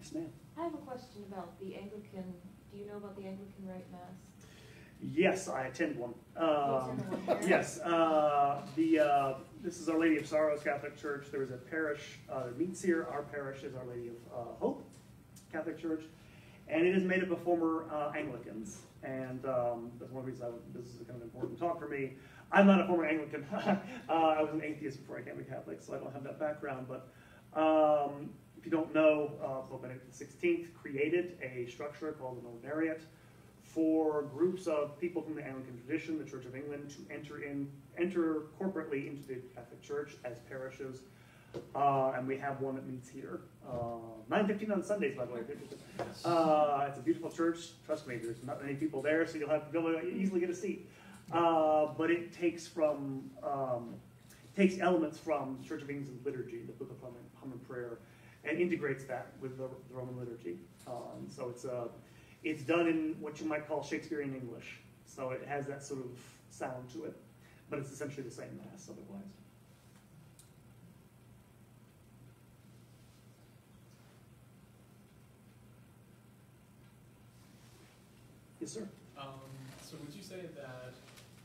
Yes, ma'am. I have a question about the Anglican. Do you know about the Anglican Rite Mass? Yes, I attend one. Um, you attend one yes. Uh, the, uh, this is Our Lady of Sorrows Catholic Church. There is a parish uh, that meets here. Our parish is Our Lady of uh, Hope Catholic Church. And it is made up of former uh, Anglicans. And um, that's one of the reasons I would, this is kind of an important talk for me. I'm not a former Anglican. uh, I was an atheist before I became a Catholic, so I don't have that background. But um, if you don't know, uh, Pope Benedict the sixteenth created a structure called an ordinariate for groups of people from the Anglican tradition, the Church of England, to enter in, enter corporately into the Catholic Church as parishes, uh, and we have one that meets here, uh, nine fifteen on Sundays, by the way. Uh, it's a beautiful church. Trust me, there's not many people there, so you'll have you'll easily get a seat. Uh, but it takes from um, takes elements from the Church of England's liturgy, the Book of Common Prayer, and integrates that with the, the Roman liturgy. Um, so it's a uh, It's done in what you might call Shakespearean English, so it has that sort of sound to it, but it's essentially the same mass otherwise. Yes, sir. Um, so, would you say that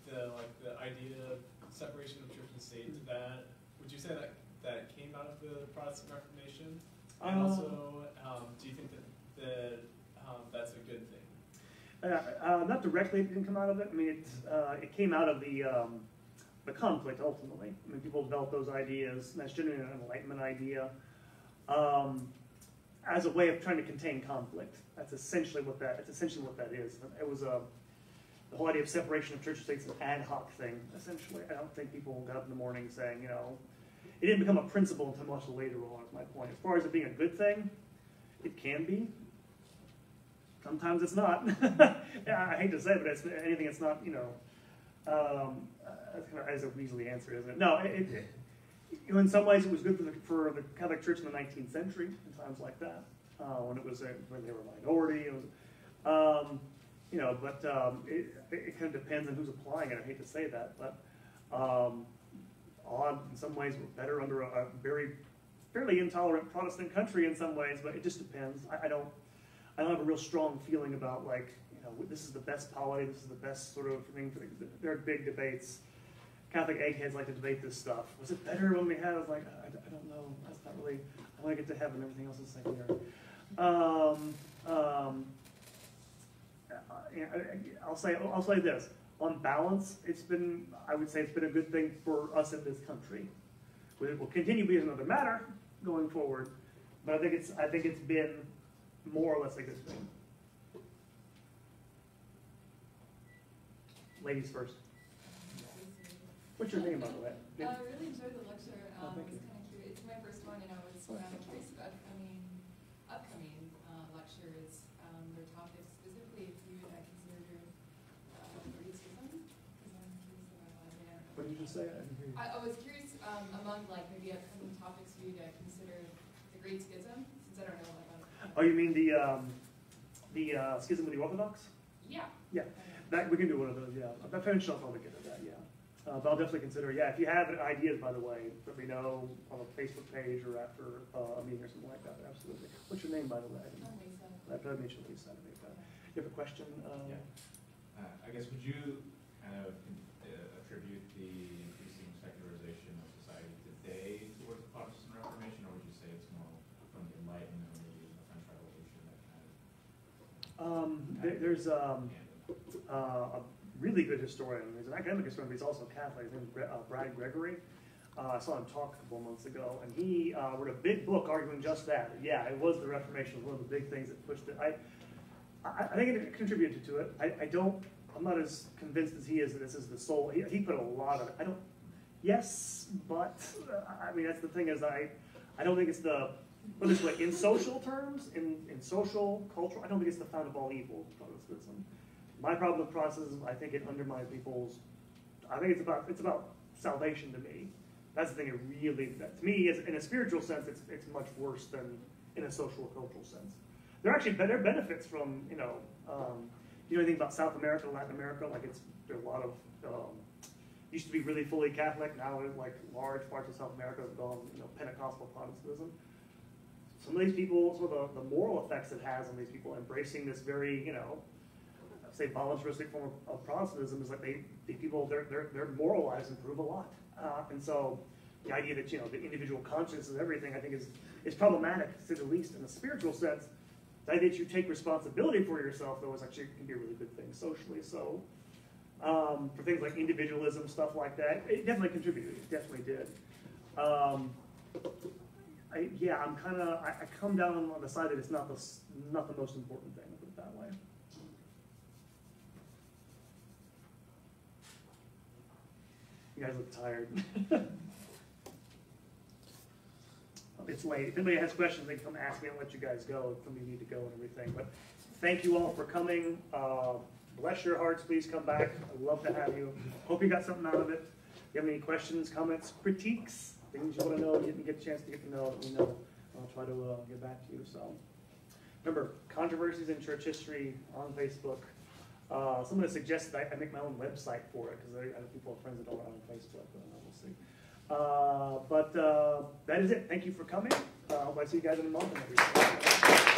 the like the idea of separation of church and state, mm-hmm. that would you say that that came out of the Protestant Reformation? And um, also, um, do you think that the Um, that's a good thing. Uh, uh, not directly, it didn't come out of it. I mean, it, uh, it came out of the, um, the conflict, ultimately. I mean, people developed those ideas, and that's generally an Enlightenment idea, um, as a way of trying to contain conflict. That's essentially what that, that's essentially what that is. It was a, the whole idea of separation of church and state's an ad hoc thing, essentially. I don't think people got up in the morning saying, you know, it didn't become a principle until much later on, is my point. As far as it being a good thing, it can be. Sometimes it's not. I hate to say it, but it's, anything it's not, you know, um, as a weaselly answer, isn't it? No, it, it, in some ways it was good for the, for the Catholic Church in the nineteenth century, in times like that, uh, when it was a, when they were a minority. It was, um, you know, but um, it, it kind of depends on who's applying it. I hate to say that, but um, odd in some ways, better under a, a very fairly intolerant Protestant country in some ways, but it just depends. I, I don't. I don't have a real strong feeling about, like, you know, this is the best polity, this is the best sort of thing. For the, there are big debates. Catholic eggheads like to debate this stuff. Was it better when we had? I was like, I, I don't know. That's not really. I want to get to heaven. Everything else is secondary. Um, um, I'll say. I'll say this. On balance, it's been. I would say it's been a good thing for us in this country. It will continue to be another matter going forward, but I think it's I think it's been more or less a good thing. Ladies first. What's your name, by the way? I really enjoyed the lecture. Um, oh, it was kind of cute. It's my first one, and I was kind of curious about upcoming, upcoming uh, lectures, um, their topics, specifically if you uh, consider your uh, Pietism, because I'm curious about that there. What did you just say? I didn't hear you. I, I was curious um, among like maybe upcoming topics for you to consider the Great Schism, since I don't know about it. Oh, you mean the um, the uh, schism with the Orthodox? Yeah. Yeah, that, we can do one of those. Yeah, that finished off all the good of that. Yeah. Uh, but I'll definitely consider, yeah, if you have ideas, by the way, let me know on a Facebook page or after uh, a meeting or something like that, absolutely. What's your name, by the way? I Lisa. I mentioned Lisa. You have a question? Um, yeah. Uh, I guess, would you kind of uh, attribute the increasing secularization of society today towards the Protestant Reformation, or would you say it's more from the Enlightenment or maybe the French Revolution? That kind of, um, there, there's um, uh, a really good historian. He's an academic historian, but he's also Catholic. His name is uh, Brad Gregory. Uh, I saw him talk a couple months ago, and he uh, wrote a big book arguing just that. Yeah, it was the Reformation, was one of the big things that pushed it. I, I, I think it contributed to it. I, I don't. I'm not as convinced as he is that this is the sole. He, he put a lot of it. I don't. Yes, but I mean that's the thing is I, I don't think it's the. Put this way, in social terms, in in social cultural, I don't think it's the fount of all evil. Protestantism. My problem with Protestantism, I think it undermines people's. I think it's about it's about salvation to me. That's the thing. It really, that, to me, in a spiritual sense, it's it's much worse than in a social or cultural sense. There are actually better benefits from you know. Um, you know anything about South America, Latin America? Like it's there are a lot of um, used to be really fully Catholic. Now, like large parts of South America have gone you know Pentecostal Protestantism. Some of these people, some of the, the moral effects it has on these people embracing this very you know. Say voluntaristic form of Protestantism is like they, the people, their, their, their moral lives improve a lot. Uh, and so the idea that, you know, the individual conscience is everything, I think is, is problematic, to say the least, in a spiritual sense. The idea that you take responsibility for yourself, though, is actually can be a really good thing socially. So um, for things like individualism, stuff like that, it definitely contributed. It definitely did. Um, I, yeah, I'm kind of, I, I come down on the side that it's not the, not the most important thing, put it that way. You guys look tired. It's late. If anybody has questions, they can come ask me. I'll let you guys go if somebody need to go and everything. But thank you all for coming. Uh, bless your hearts. Please come back. I'd love to have you. Hope you got something out of it. If you have any questions, comments, critiques, things you want to know, you didn't get a chance to get to know, let me know. I'll try to uh, get back to you. So remember, Controversies in Church History on Facebook. Uh, someone has suggested I, I make my own website for it because I have people, friends that don't run on Facebook, but we'll see. Uh, but uh, that is it. Thank you for coming. Uh, hope I see you guys in a month.